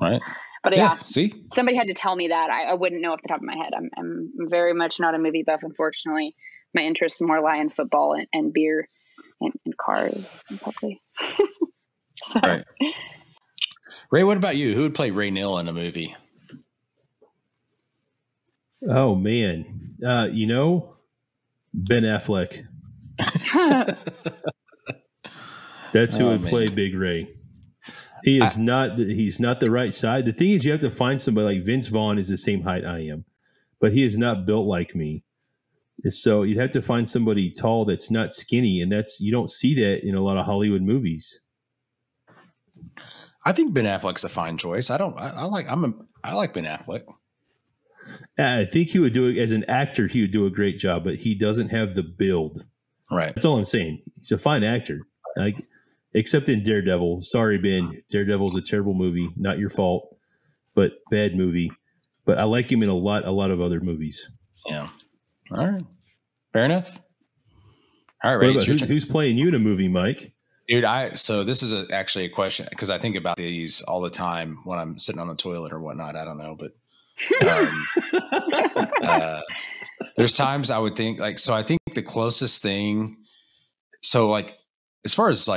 Right. But yeah, see, somebody had to tell me that. I wouldn't know off the top of my head. I'm very much not a movie buff, unfortunately. My interests more lie in football and beer and cars and probably. So. Right. Ray, what about you? Who would play Ray Neal in a movie? Oh man. Ben Affleck. That's who would play Big Ray. He is he's not the right side. The thing is, you have to find somebody like Vince Vaughn is the same height I am, but he is not built like me. So you'd have to find somebody tall that's not skinny, and you don't see that in a lot of Hollywood movies. I think Ben Affleck's a fine choice. I like Ben Affleck. I think he would do it as an actor. He would do a great job, but he doesn't have the build. Right. That's all I'm saying. He's a fine actor, except in Daredevil. Sorry, Ben. Daredevil's a terrible movie. Not your fault, but bad movie. But I like him in a lot of other movies. Yeah. All right. Fair enough. All right. Who's playing you in a movie, Mike? Dude, so this is actually a question, because I think about these all the time when I'm sitting on the toilet or whatnot. I don't know, but. There's times I would think I think the closest thing, as far as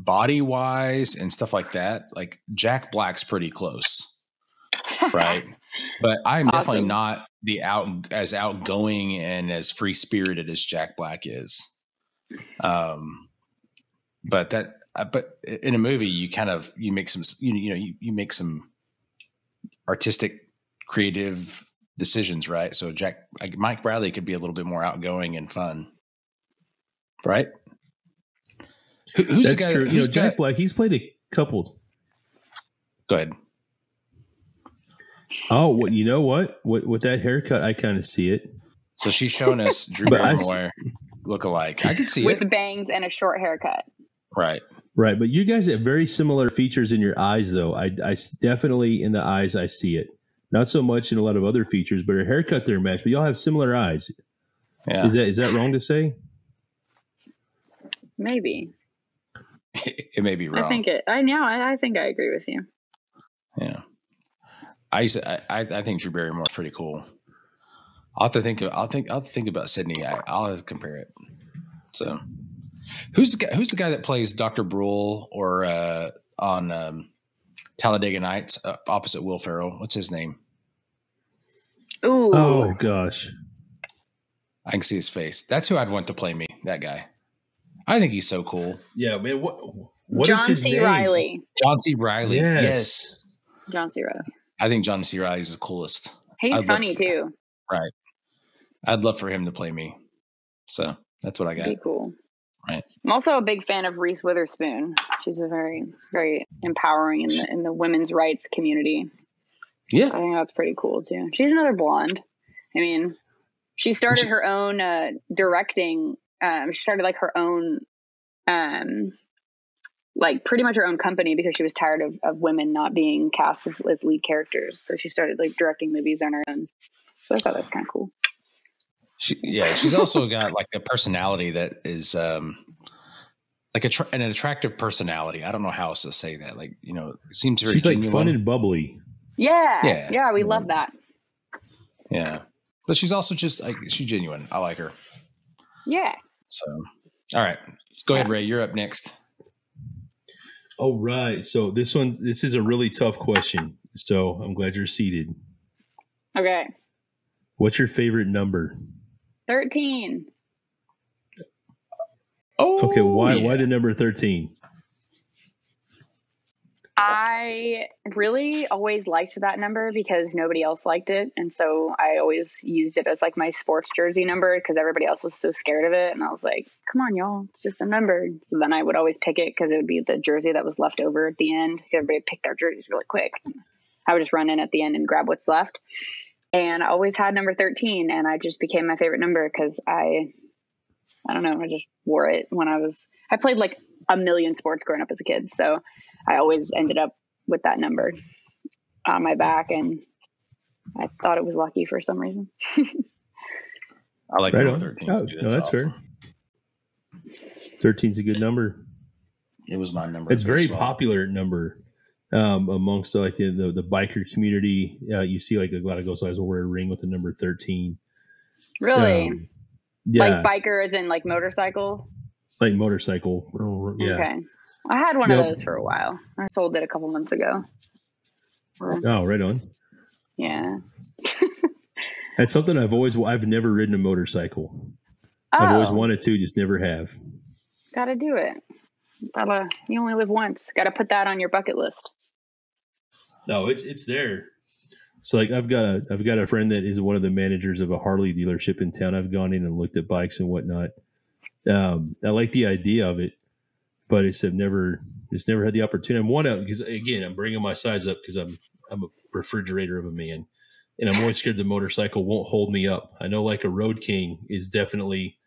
body wise and stuff like that, Jack Black's pretty close. Right. But I'm definitely not as outgoing and as free spirited as Jack Black is. But in a movie, you make some artistic, creative decisions, right? So Mike Bradley could be a little bit more outgoing and fun, right? Who's That's the guy? True. Who's Jack Black? He's played a couple. Go ahead. Oh, well, you know what? With that haircut, I kind of see it. So she's showing us Drew Barrymore look-alike. I can see with it. With bangs and a short haircut. Right. Right. But you guys have very similar features in your eyes, though. I definitely, in the eyes, I see it. Not so much in a lot of other features, but her haircut, they're matched. But y'all have similar eyes. Yeah. Is that wrong to say? Maybe. It may be wrong. I think I agree with you. Yeah. I think Drew Barrymore's pretty cool. I'll think about Sydney. I'll have to compare it. So, who's the guy that plays Dr. Brule or on Talladega Nights opposite Will Ferrell? What's his name? Ooh. Oh gosh, I can see his face. That's who I'd want to play me. That guy. I think he's so cool. Yeah, man. What John is his C. name? Reilly. John C. Reilly. Yes. John C. Reilly. I think John C. Reilly is the coolest. He's funny too. Right. I'd love for him to play me. So that's what I got. Be cool. Right. I'm also a big fan of Reese Witherspoon. She's a very, very empowering in the women's rights community. Yeah. So I think that's pretty cool too. She's another blonde. I mean, she started her own directing. She started like her own, like pretty much her own company because she was tired of women not being cast as lead characters. So she started like directing movies on her own. So I thought that's kind of cool. She's also got like a personality that is like an attractive personality. I don't know how else to say that. Like, you know, it seems very genuine. Like fun and bubbly. Yeah, we love that. Yeah, but she's also just like she's genuine. I like her. Yeah. So, all right, go ahead, Ray. You're up next. All right. So this is a really tough question. So I'm glad you're seated. Okay. What's your favorite number? 13. Oh. Okay. Why the number 13? I really always liked that number because nobody else liked it. And so I always used it as like my sports jersey number because everybody else was so scared of it. And I was like, come on, y'all, it's just a number. So then I would always pick it because it would be the jersey that was left over at the end. Everybody picked their jerseys really quick. I would just run in at the end and grab what's left. And I always had number 13 and I just became my favorite number because I don't know, I just wore it when I played like a million sports growing up as a kid. So I always ended up with that number on my back, and I thought it was lucky for some reason. I like number 13. Oh, no, that's fair. 13's a good number. It was my number. It's a very popular number amongst like the biker community. You see like a lot of Ghost Guys will wear a ring with the number 13. Really? Yeah. Like biker as in like motorcycle? Like motorcycle. Yeah. Okay. I had one of those for a while. I sold it a couple months ago. Oh, right on. Yeah. That's something I've never ridden a motorcycle. Oh. I've always wanted to, just never have. Gotta do it. You only live once. Gotta put that on your bucket list. No, it's there. So like I've got a friend that is one of the managers of a Harley dealership in town. I've gone in and looked at bikes and whatnot. I like the idea of it. But it's never had the opportunity. I'm one of because again, I'm bringing my size up because I'm a refrigerator of a man, and I'm always scared the motorcycle won't hold me up. I know like a Road King is definitely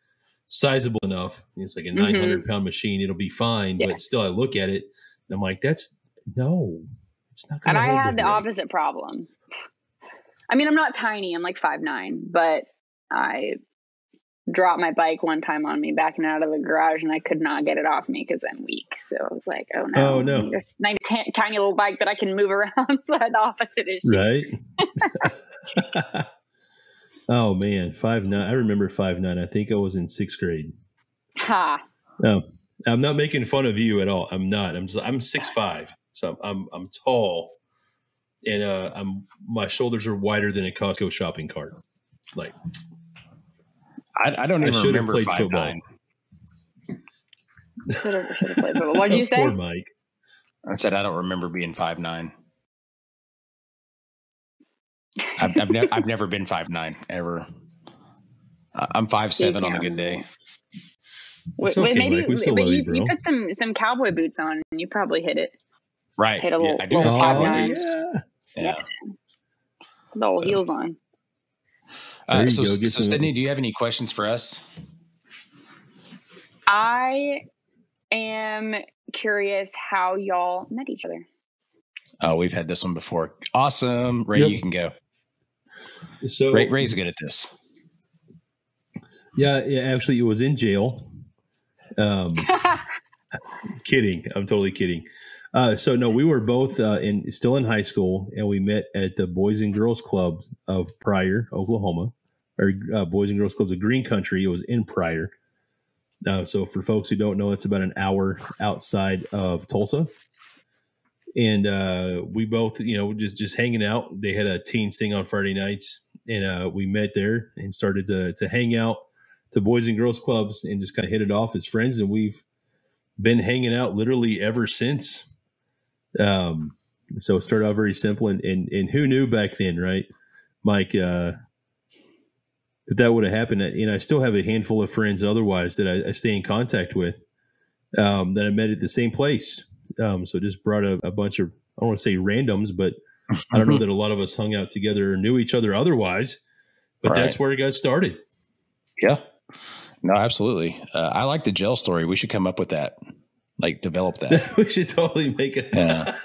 sizable enough. It's like a 900-pound machine; it'll be fine. Yes. But still, I look at it and I'm like, it's not gonna. And I had the opposite problem. I mean, I'm not tiny. I'm like 5'9", but I dropped my bike one time on me backing out of the garage, and I could not get it off me because I'm weak. So I was like, oh no. This tiny little bike that I can move around. So I had the opposite issue. Right. Oh man. 5'9". I remember 5'9". I think I was in 6th grade. Ha. No, I'm not making fun of you at all. I'm not, I'm 6'5". So I'm tall, and my shoulders are wider than a Costco shopping cart. Like, I don't even remember 5'9". Should have played football. What did you say? Poor Mike. I said I don't remember being 5'9". I've never been 5'9" ever. I'm 5'7" on a good day. It's okay, maybe Mike, but you put some cowboy boots on and you probably hit it. Right. Hit a little cowboy. Yeah. the old heels on. So Sydney, do you have any questions for us? I am curious how y'all met each other. Oh, we've had this one before. Awesome. Ray, you can go. So Ray's good at this. Yeah, actually, it was in jail. Kidding. I'm totally kidding. So no, we were both still in high school, and we met at the Boys and Girls Club of Pryor, Oklahoma, or Boys and Girls Clubs of Green Country. It was in Pryor. So for folks who don't know, it's about an hour outside of Tulsa. And we both, just hanging out. They had a teens thing on Friday nights, and we met there and started to hang out to Boys and Girls Clubs and just kind of hit it off as friends. And we've been hanging out literally ever since. So it started out very simple. And who knew back then, right, Mike, that would have happened? And I still have a handful of friends otherwise that I stay in contact with that I met at the same place. So it just brought a bunch of, I don't want to say randoms, but I don't know that a lot of us hung out together or knew each other otherwise, but that's where it got started. Yeah, no, absolutely. I like the jail story. We should come up with that, like develop that. We should totally make it. Yeah.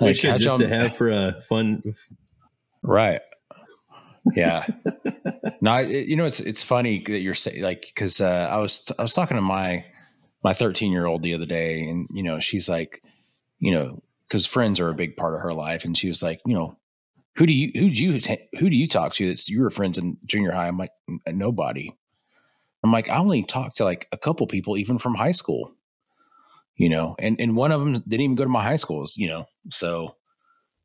We should just to have for a fun. Right. Yeah. No, it's funny that you're saying, like, cause I was talking to my 13-year-old the other day, and, she's like, cause friends are a big part of her life. And she was like, who do you talk to that you were friends in junior high? I'm like, nobody. I'm like, I only talked to like a couple people, even from high school, and one of them didn't even go to my high schools, so,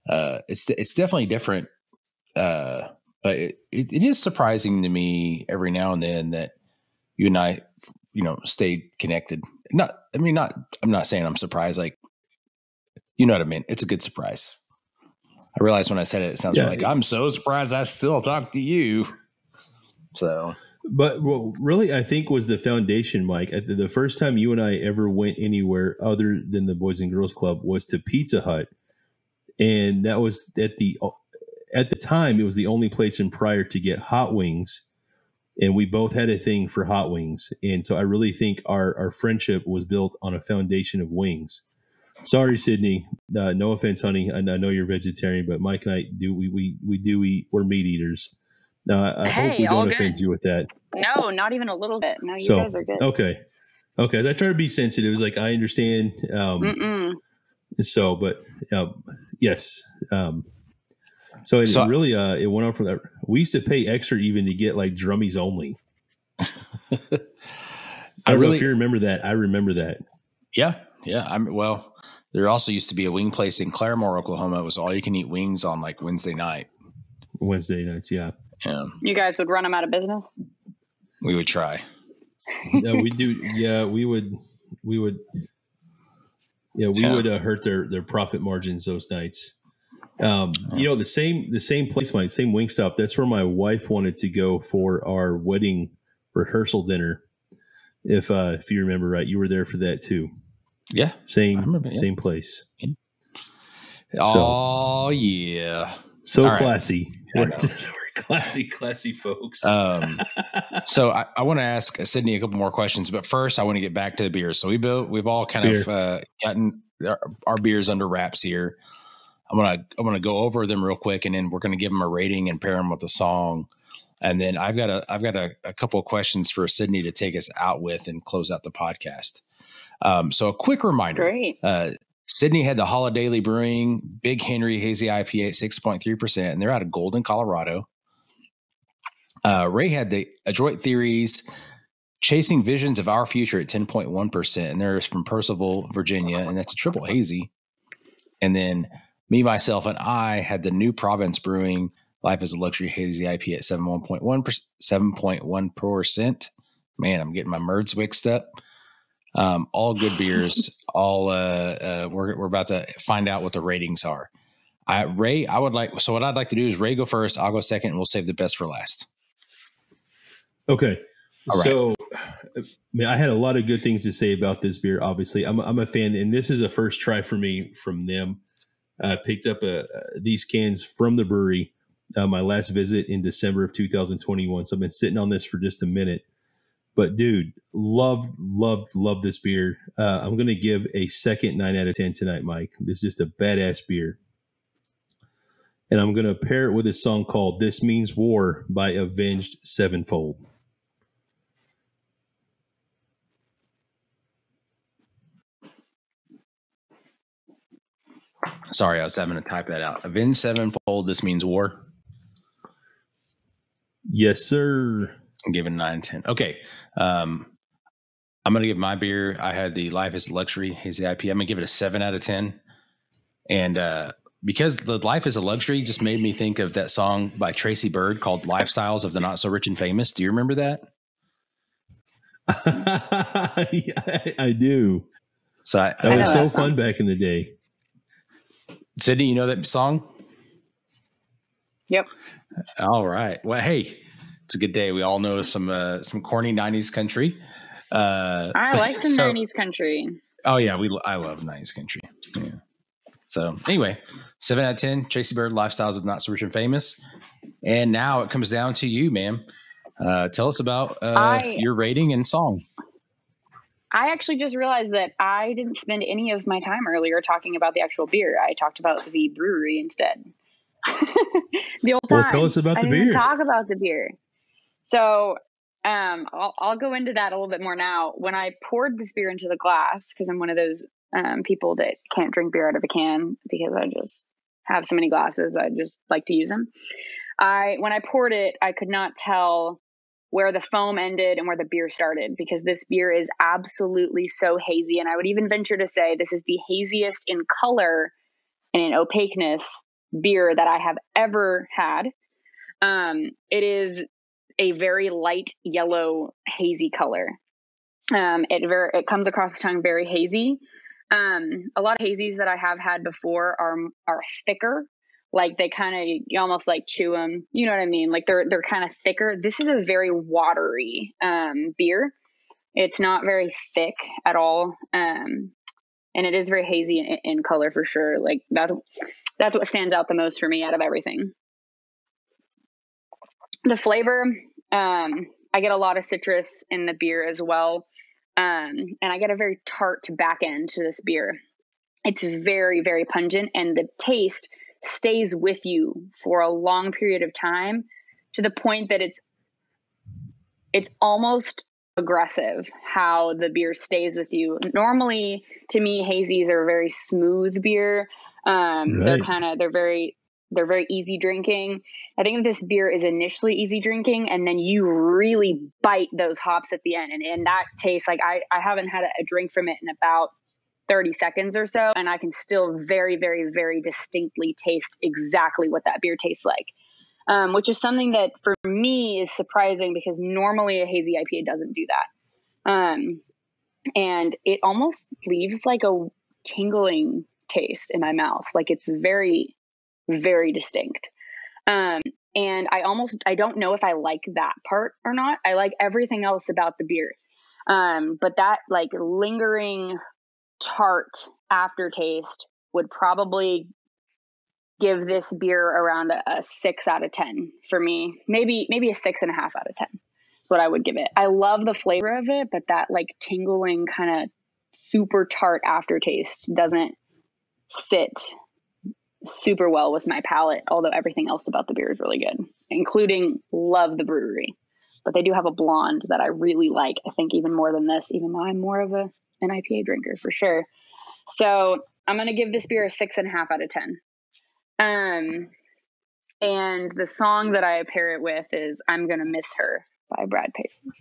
it's definitely different. But it is surprising to me every now and then that you and I, stayed connected. I'm not saying I'm surprised. Like, you know what I mean? It's a good surprise. I realized when I said it, it sounds like I'm so surprised I still talk to you. So, but what really I think was the foundation, Mike, the first time you and I ever went anywhere other than the Boys and Girls Club was to Pizza Hut. And that was at the time it was the only place in Pryor to get hot wings. And we both had a thing for hot wings. And so I really think our friendship was built on a foundation of wings. Sorry, Sydney. No offense, honey. I know you're vegetarian, but Mike and I we're meat eaters. I hope we don't offend you with that. No, not even a little bit. No, you guys are good. Okay. As I try to be sensitive, it's like, I understand. Yes. So really, it went on from that. We used to pay extra even to get like drummies only. I don't know if you remember that. I remember that. Yeah. Yeah. Well, there also used to be a wing place in Claremore, Oklahoma. It was all you can eat wings on like Wednesday nights. Yeah. Yeah. You guys would run them out of business. We would try. Yeah, we do. Yeah. We would. Yeah. We would hurt their profit margins those nights. The same place, my same Wingstop. That's where my wife wanted to go for our wedding rehearsal dinner. If you remember right, you were there for that too. Yeah, same place. Yeah. Oh yeah, so right. Classy. We're classy folks. So I want to ask Sydney a couple more questions, but first I want to get back to the beers. So we've all kind of gotten our beers under wraps here. I'm gonna go over them real quick, and then we're gonna give them a rating and pair them with a song, and then I've got a couple of questions for Sydney to take us out with and close out the podcast. So a quick reminder: Sydney had the Holidaily Brewing Big Henry Hazy IPA at 6.3%, and they're out of Golden, Colorado. Ray had the Adroit Theories Chasing Visions of Our Future at 10.1%, and they're from Purcellville, Virginia, and that's a triple hazy. And then me, myself, and I had the New Province Brewing Life is a Luxury Hazy IPA at 7.1%. Man, I'm getting my merds mixed up. All good beers. We're about to find out what the ratings are. So what I'd like to do is Ray go first, I'll go second, and we'll save the best for last. Okay. All right. So I had a lot of good things to say about this beer. Obviously, I'm a fan, and this is a first try for me from them. I picked up these cans from the brewery my last visit in December of 2021. So I've been sitting on this for just a minute. But, dude, love this beer. I'm going to give a second 9 out of 10 tonight, Mike. This is just a badass beer. And I'm going to pair it with a song called This Means War by Avenged Sevenfold. Sorry, I was having to type that out. Avenged Sevenfold, This Means War. Yes, sir. I'm giving 9 10. Okay. I'm going to give my beer. I had the Life is Luxury Hazy IPA. I'm going to give it a 7 out of 10. And because the Life is a Luxury just made me think of that song by Tracy Byrd called Lifestyles of the Not So Rich and Famous. Do you remember that? I do. So that was so fun back in the day. Sydney, you know that song? Yep. All right. Well, hey, it's a good day. We all know some corny 90s country. I like some 90s country. Oh yeah, I love 90s country. Yeah. So anyway, 7 out of 10, Tracy Byrd, Lifestyles of Not So Rich and Famous. And now it comes down to you, ma'am. Tell us about your rating and song. I actually just realized that I didn't spend any of my time earlier talking about the actual beer. I talked about the brewery instead. The old time. Well, tell us about the beer. Talk about the beer. So I'll go into that a little bit more now. When I poured this beer into the glass, because I'm one of those people that can't drink beer out of a can because I just have so many glasses, I just like to use them. When I poured it, I could not tell where the foam ended and where the beer started, because this beer is absolutely so hazy. And I would even venture to say this is the haziest in color and in opaqueness beer that I have ever had. It is a very light yellow, hazy color. It comes across the tongue very hazy. A lot of hazies that I have had before are thicker. Like they kind of, you almost like chew them. You know what I mean? Like they're kind of thicker. This is a very watery beer. It's not very thick at all, and it is very hazy in color for sure. Like that's what stands out the most for me out of everything. The flavor, I get a lot of citrus in the beer as well, and I get a very tart back end to this beer. It's very, very pungent, and the taste stays with you for a long period of time, to the point that it's almost aggressive how the beer stays with you. Normally, to me, hazies are very smooth beer. Right. They're very easy drinking. I think this beer is initially easy drinking, and then you really bite those hops at the end, and that tastes like I haven't had a drink from it in about 30 seconds or so, and I can still very, very, very distinctly taste exactly what that beer tastes like, which is something that for me is surprising, because normally a hazy IPA doesn't do that. And it almost leaves like a tingling taste in my mouth. Like it's very, very distinct. And I don't know if I like that part or not. I like everything else about the beer. But that like lingering tart aftertaste would probably give this beer around a 6 out of 10 for me. Maybe a 6.5 out of 10 is what I would give it. I love the flavor of it, but that like tingling kind of super tart aftertaste doesn't sit super well with my palate, although everything else about the beer is really good, including love the brewery. But they do have a blonde that I really like, I think even more than this, even though I'm more of an IPA drinker for sure. So I'm going to give this beer a 6.5 out of 10. And the song that I pair it with is I'm Gonna Miss Her by Brad Paisley.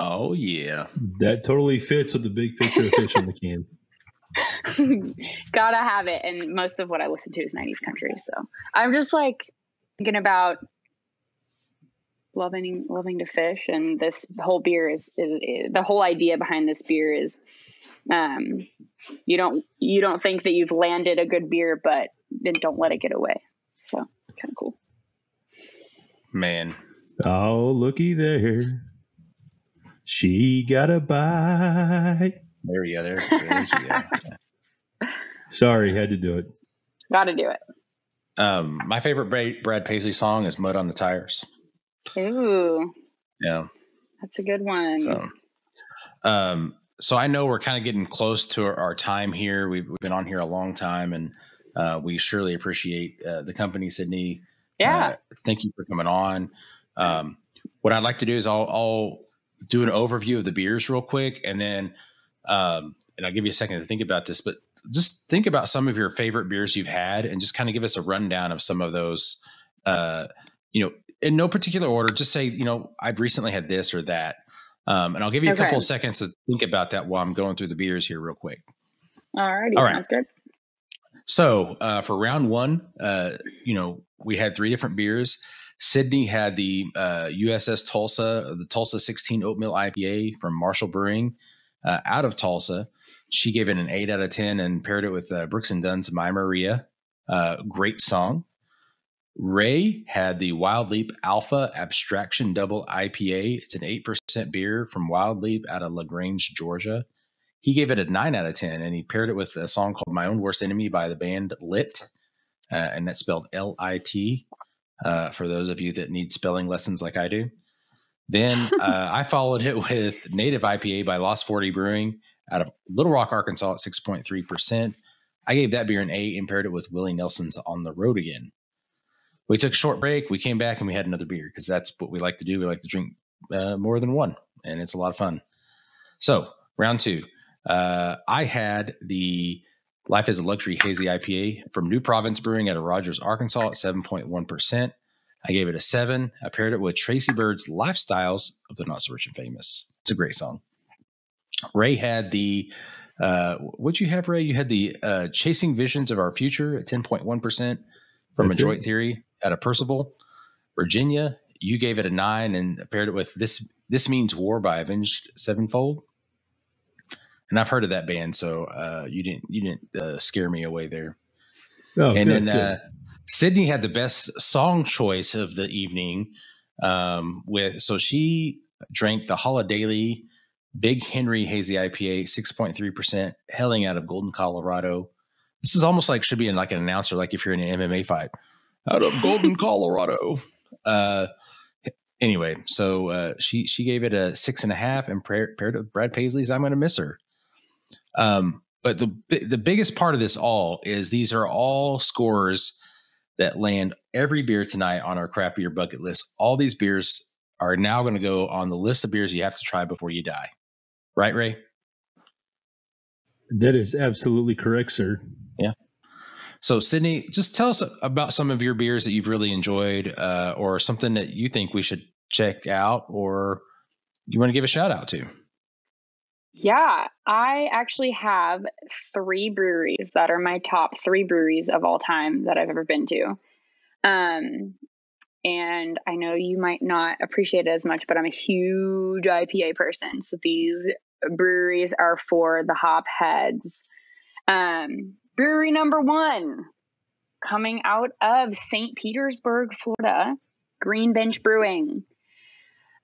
Oh yeah. That totally fits with the big picture of fish on the can. Gotta have it. And most of what I listen to is 90s country. So I'm just like thinking about loving to fish, and this whole beer is the whole idea behind this beer is you don't think that you've landed a good beer, but then don't let it get away. So kind of cool, man. Oh, looky there, she got a bite. There we go. Sorry, had to do it. Got to do it. My favorite Brad Paisley song is Mud on the Tires. Ooh. Yeah. That's a good one. So I know we're kind of getting close to our time here. We've been on here a long time, and we surely appreciate the company, Sydney. Yeah. Thank you for coming on. What I'd like to do is I'll do an overview of the beers real quick, and then and I'll give you a second to think about this, but just think about some of your favorite beers you've had and just kind of give us a rundown of some of those, in no particular order. Just say, I've recently had this or that. And I'll give you a couple of seconds to think about that while I'm going through the beers here real quick. All right. Sounds good. So for round one, we had three different beers. Sydney had the USS Tulsa, the Tulsa 16 Oatmeal IPA from Marshall Brewing out of Tulsa. She gave it an 8 out of 10 and paired it with Brooks and Dunn's My Maria. Great song. Ray had the Wild Leap Alpha Abstraction Double IPA. It's an 8% beer from Wild Leap out of La Grange, Georgia. He gave it a 9 out of 10, and he paired it with a song called My Own Worst Enemy by the band Lit, and that's spelled L-I-T, for those of you that need spelling lessons like I do. Then I followed it with Nativ IPA by Lost 40 Brewing out of Little Rock, Arkansas at 6.3%. I gave that beer an 8 and paired it with Willie Nelson's On the Road Again. We took a short break. We came back and we had another beer because that's what we like to do. We like to drink more than one, and it's a lot of fun. So round two, I had the Life is a Luxury Hazy IPA from New Province Brewing out of Rogers, Arkansas at 7.1%. I gave it a 7. I paired it with Tracy Bird's Lifestyles of the Not So Rich and Famous. It's a great song. Ray had the, what'd you have, Ray? You had the Chasing Visions of Our Future at 10.1% from Adroit Theory. Out of Purcellville, Virginia, you gave it a 9 and paired it with This Means War by Avenged Sevenfold. And I've heard of that band, so you didn't scare me away there. Oh, and good, then Sydney had the best song choice of the evening. So she drank the Holidaily Big Henry Hazy IPA, 6.3%, hailing out of Golden, Colorado. This is almost like should be in like an announcer, like if you're in an MMA fight. Out of Golden, Colorado. Anyway, so she gave it a 6.5 and paired with Brad Paisley's I'm Gonna Miss Her. But the biggest part of this all is these are all scores that land every beer tonight on our craft beer bucket list. All these beers are now going to go on the list of beers you have to try before you die. Right, Ray? That is absolutely correct, sir. Yeah. So, Sydney, just tell us about some of your beers that you've really enjoyed or something that you think we should check out or you want to give a shout out to. Yeah, I actually have 3 breweries that are my top 3 breweries of all time that I've ever been to. And I know you might not appreciate it as much, but I'm a huge IPA person. So these breweries are for the hop heads. Brewery number 1, coming out of St. Petersburg, Florida, Green Bench Brewing.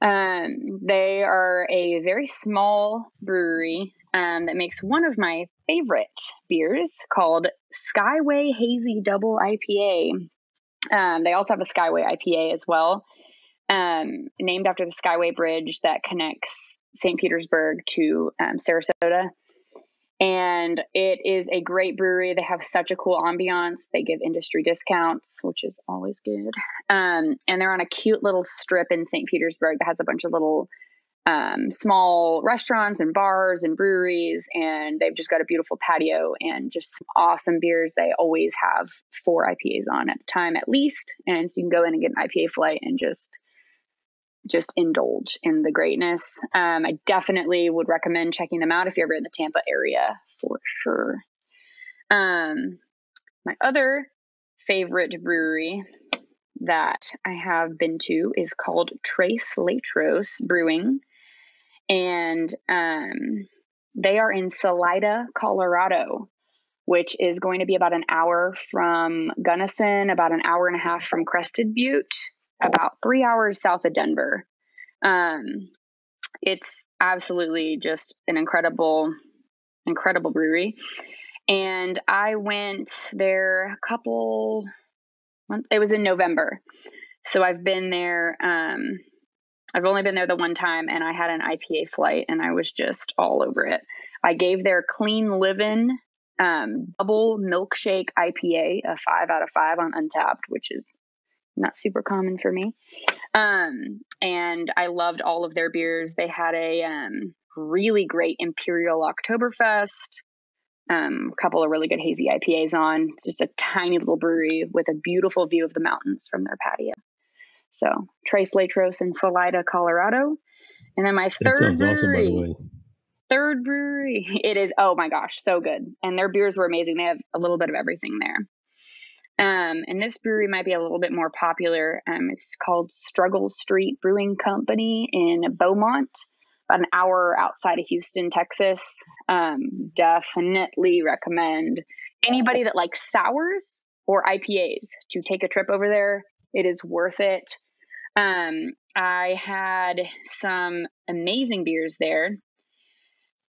They are a very small brewery that makes one of my favorite beers called Skyway Hazy Double IPA. They also have a Skyway IPA as well, named after the Skyway Bridge that connects St. Petersburg to Sarasota. And it is a great brewery. They have such a cool ambiance. They give industry discounts, which is always good. And they're on a cute little strip in St. Petersburg that has a bunch of little small restaurants and bars and breweries. And they've just got a beautiful patio and just some awesome beers. They always have 4 IPAs on at a time at least. And so you can go in and get an IPA flight and just indulge in the greatness. I definitely would recommend checking them out if you're ever in the Tampa area for sure. My other favorite brewery that I have been to is called Três Litros Brewing. And they are in Salida, Colorado, which is going to be about an hour from Gunnison, about an hour and a half from Crested Butte, about 3 hours south of Denver. It's absolutely just an incredible brewery. And I went there a couple months. It was in November. So I've been there. I've only been there the one time, and I had an IPA flight, and I was just all over it. I gave their Clean Livin' double milkshake IPA a 5 out of 5 on Untappd, which is not super common for me. And I loved all of their beers. They had a really great Imperial Oktoberfest, a couple of really good hazy IPAs on. It's just a tiny little brewery with a beautiful view of the mountains from their patio. So Três Litros in Salida, Colorado. And then my third brewery. That sounds awesome, by the way. Third brewery. It is, oh my gosh, so good. And their beers were amazing. They have a little bit of everything there. And this brewery might be a little bit more popular. It's called Struggle Street Brewing Company in Beaumont, about an hour outside of Houston, Texas. Definitely recommend anybody that likes sours or IPAs to take a trip over there. It is worth it. I had some amazing beers there.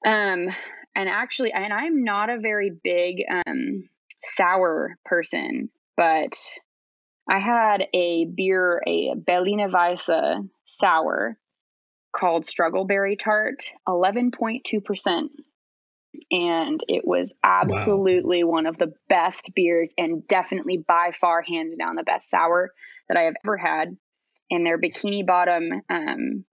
And I'm not a very big sour person, but I had a beer, a Berliner Weisse sour called Struggle Berry Tart, 11.2%. And it was absolutely one of the best beers, and definitely by far, hands down, the best sour that I have ever had. And their Bikini Bottom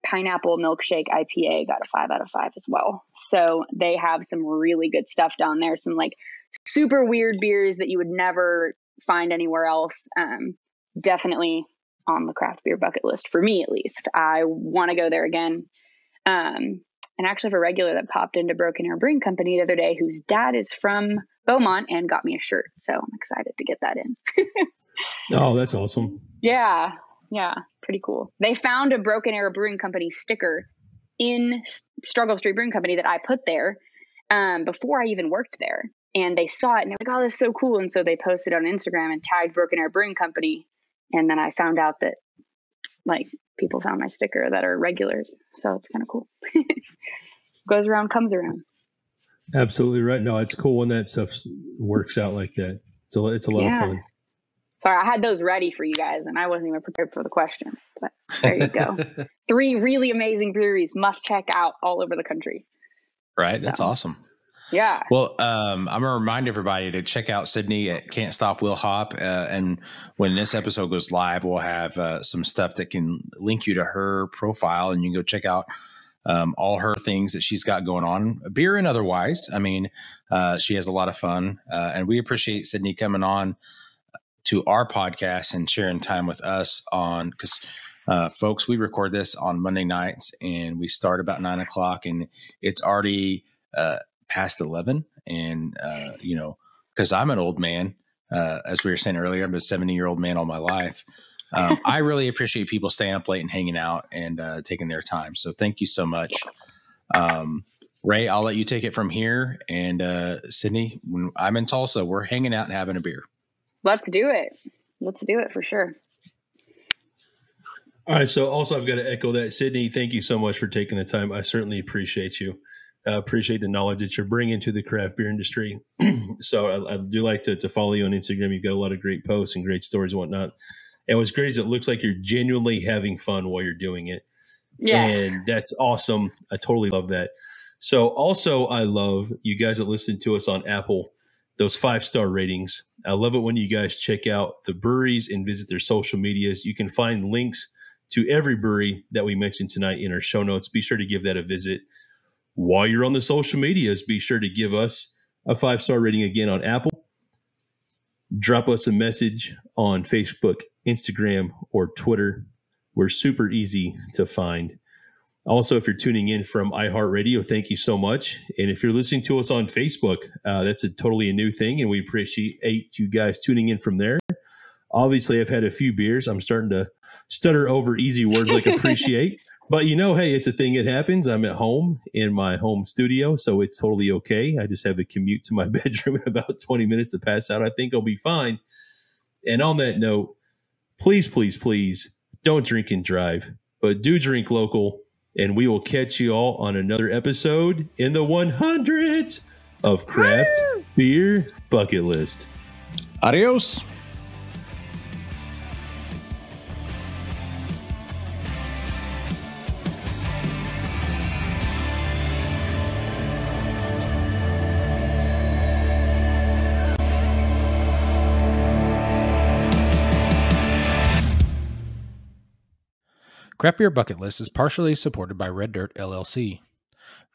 Pineapple Milkshake IPA got a 5 out of 5 as well. So they have some really good stuff down there. Some like super weird beers that you would never find anywhere else. Definitely on the craft beer bucket list for me, at least. I want to go there again. And actually, I have a regular that popped into Broken Arrow Brewing Company the other day, whose dad is from Beaumont, and got me a shirt. So I'm excited to get that in. Oh, that's awesome. Yeah. Yeah. Pretty cool. They found a Broken Arrow Brewing Company sticker in Struggle Street Brewing Company that I put there before I even worked there. And they saw it and they're like, oh, this is so cool. And so they posted on Instagram and tagged Broken Arrow Brewing Company. And then I found out that like people found my sticker that are regulars. So it's kind of cool. Goes around, comes around. Absolutely right. No, it's cool when that stuff works out like that. It's a lot of fun. Sorry, I had those ready for you guys and I wasn't even prepared for the question, but there you go. 3 really amazing breweries, must check out, all over the country. Right. So. That's awesome. Yeah. Well, I'm going to remind everybody to check out Sydney at Can't Stop, Will Hop. And when this episode goes live, we'll have some stuff that can link you to her profile, and you can go check out all her things that she's got going on, beer and otherwise. I mean, she has a lot of fun, and we appreciate Sydney coming on to our podcast and sharing time with us on, because folks, we record this on Monday nights and we start about 9 o'clock, and it's already, past 11. And, you know, cause I'm an old man, as we were saying earlier, I'm a 70-year-old man all my life. I really appreciate people staying up late and hanging out and, taking their time. So thank you so much. Ray, I'll let you take it from here. And, Sydney, when I'm in Tulsa, we're hanging out and having a beer. Let's do it. Let's do it for sure. All right. So also I've got to echo that, Sydney, thank you so much for taking the time. I certainly appreciate you. I appreciate the knowledge that you're bringing to the craft beer industry. So I do like to follow you on Instagram. You've got a lot of great posts and great stories and whatnot. And what's great is it looks like you're genuinely having fun while you're doing it. Yeah. And that's awesome. I totally love that. So also I love you guys that listen to us on Apple, those 5-star ratings. I love it when you guys check out the breweries and visit their social medias. You can find links to every brewery that we mentioned tonight in our show notes. Be sure to give that a visit. While you're on the social medias, be sure to give us a 5-star rating again on Apple. Drop us a message on Facebook, Instagram, or Twitter. We're super easy to find. Also, if you're tuning in from iHeartRadio, thank you so much. And if you're listening to us on Facebook, that's a totally new thing, and we appreciate you guys tuning in from there. Obviously, I've had a few beers. I'm starting to stutter over easy words like appreciate. But, you know, hey, it's a thing. It happens. I'm at home in my home studio, so it's totally okay. I just have a commute to my bedroom in about 20 minutes to pass out. I think I'll be fine. And on that note, please, please, please don't drink and drive, but do drink local. And we will catch you all on another episode in the 100s of Craft Woo! Beer Bucket List. Adios. Craft Beer Bucket List is partially supported by Red Dirt, LLC.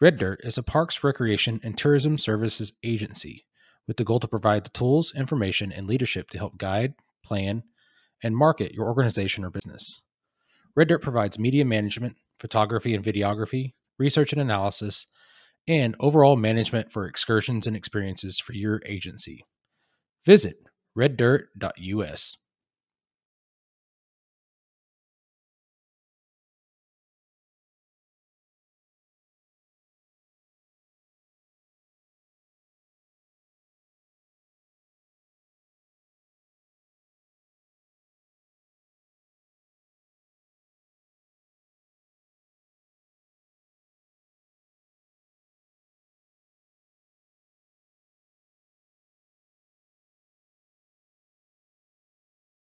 Red Dirt is a parks, recreation, and tourism services agency with the goal to provide the tools, information, and leadership to help guide, plan, and market your organization or business. Red Dirt provides media management, photography and videography, research and analysis, and overall management for excursions and experiences for your agency. Visit reddirt.us.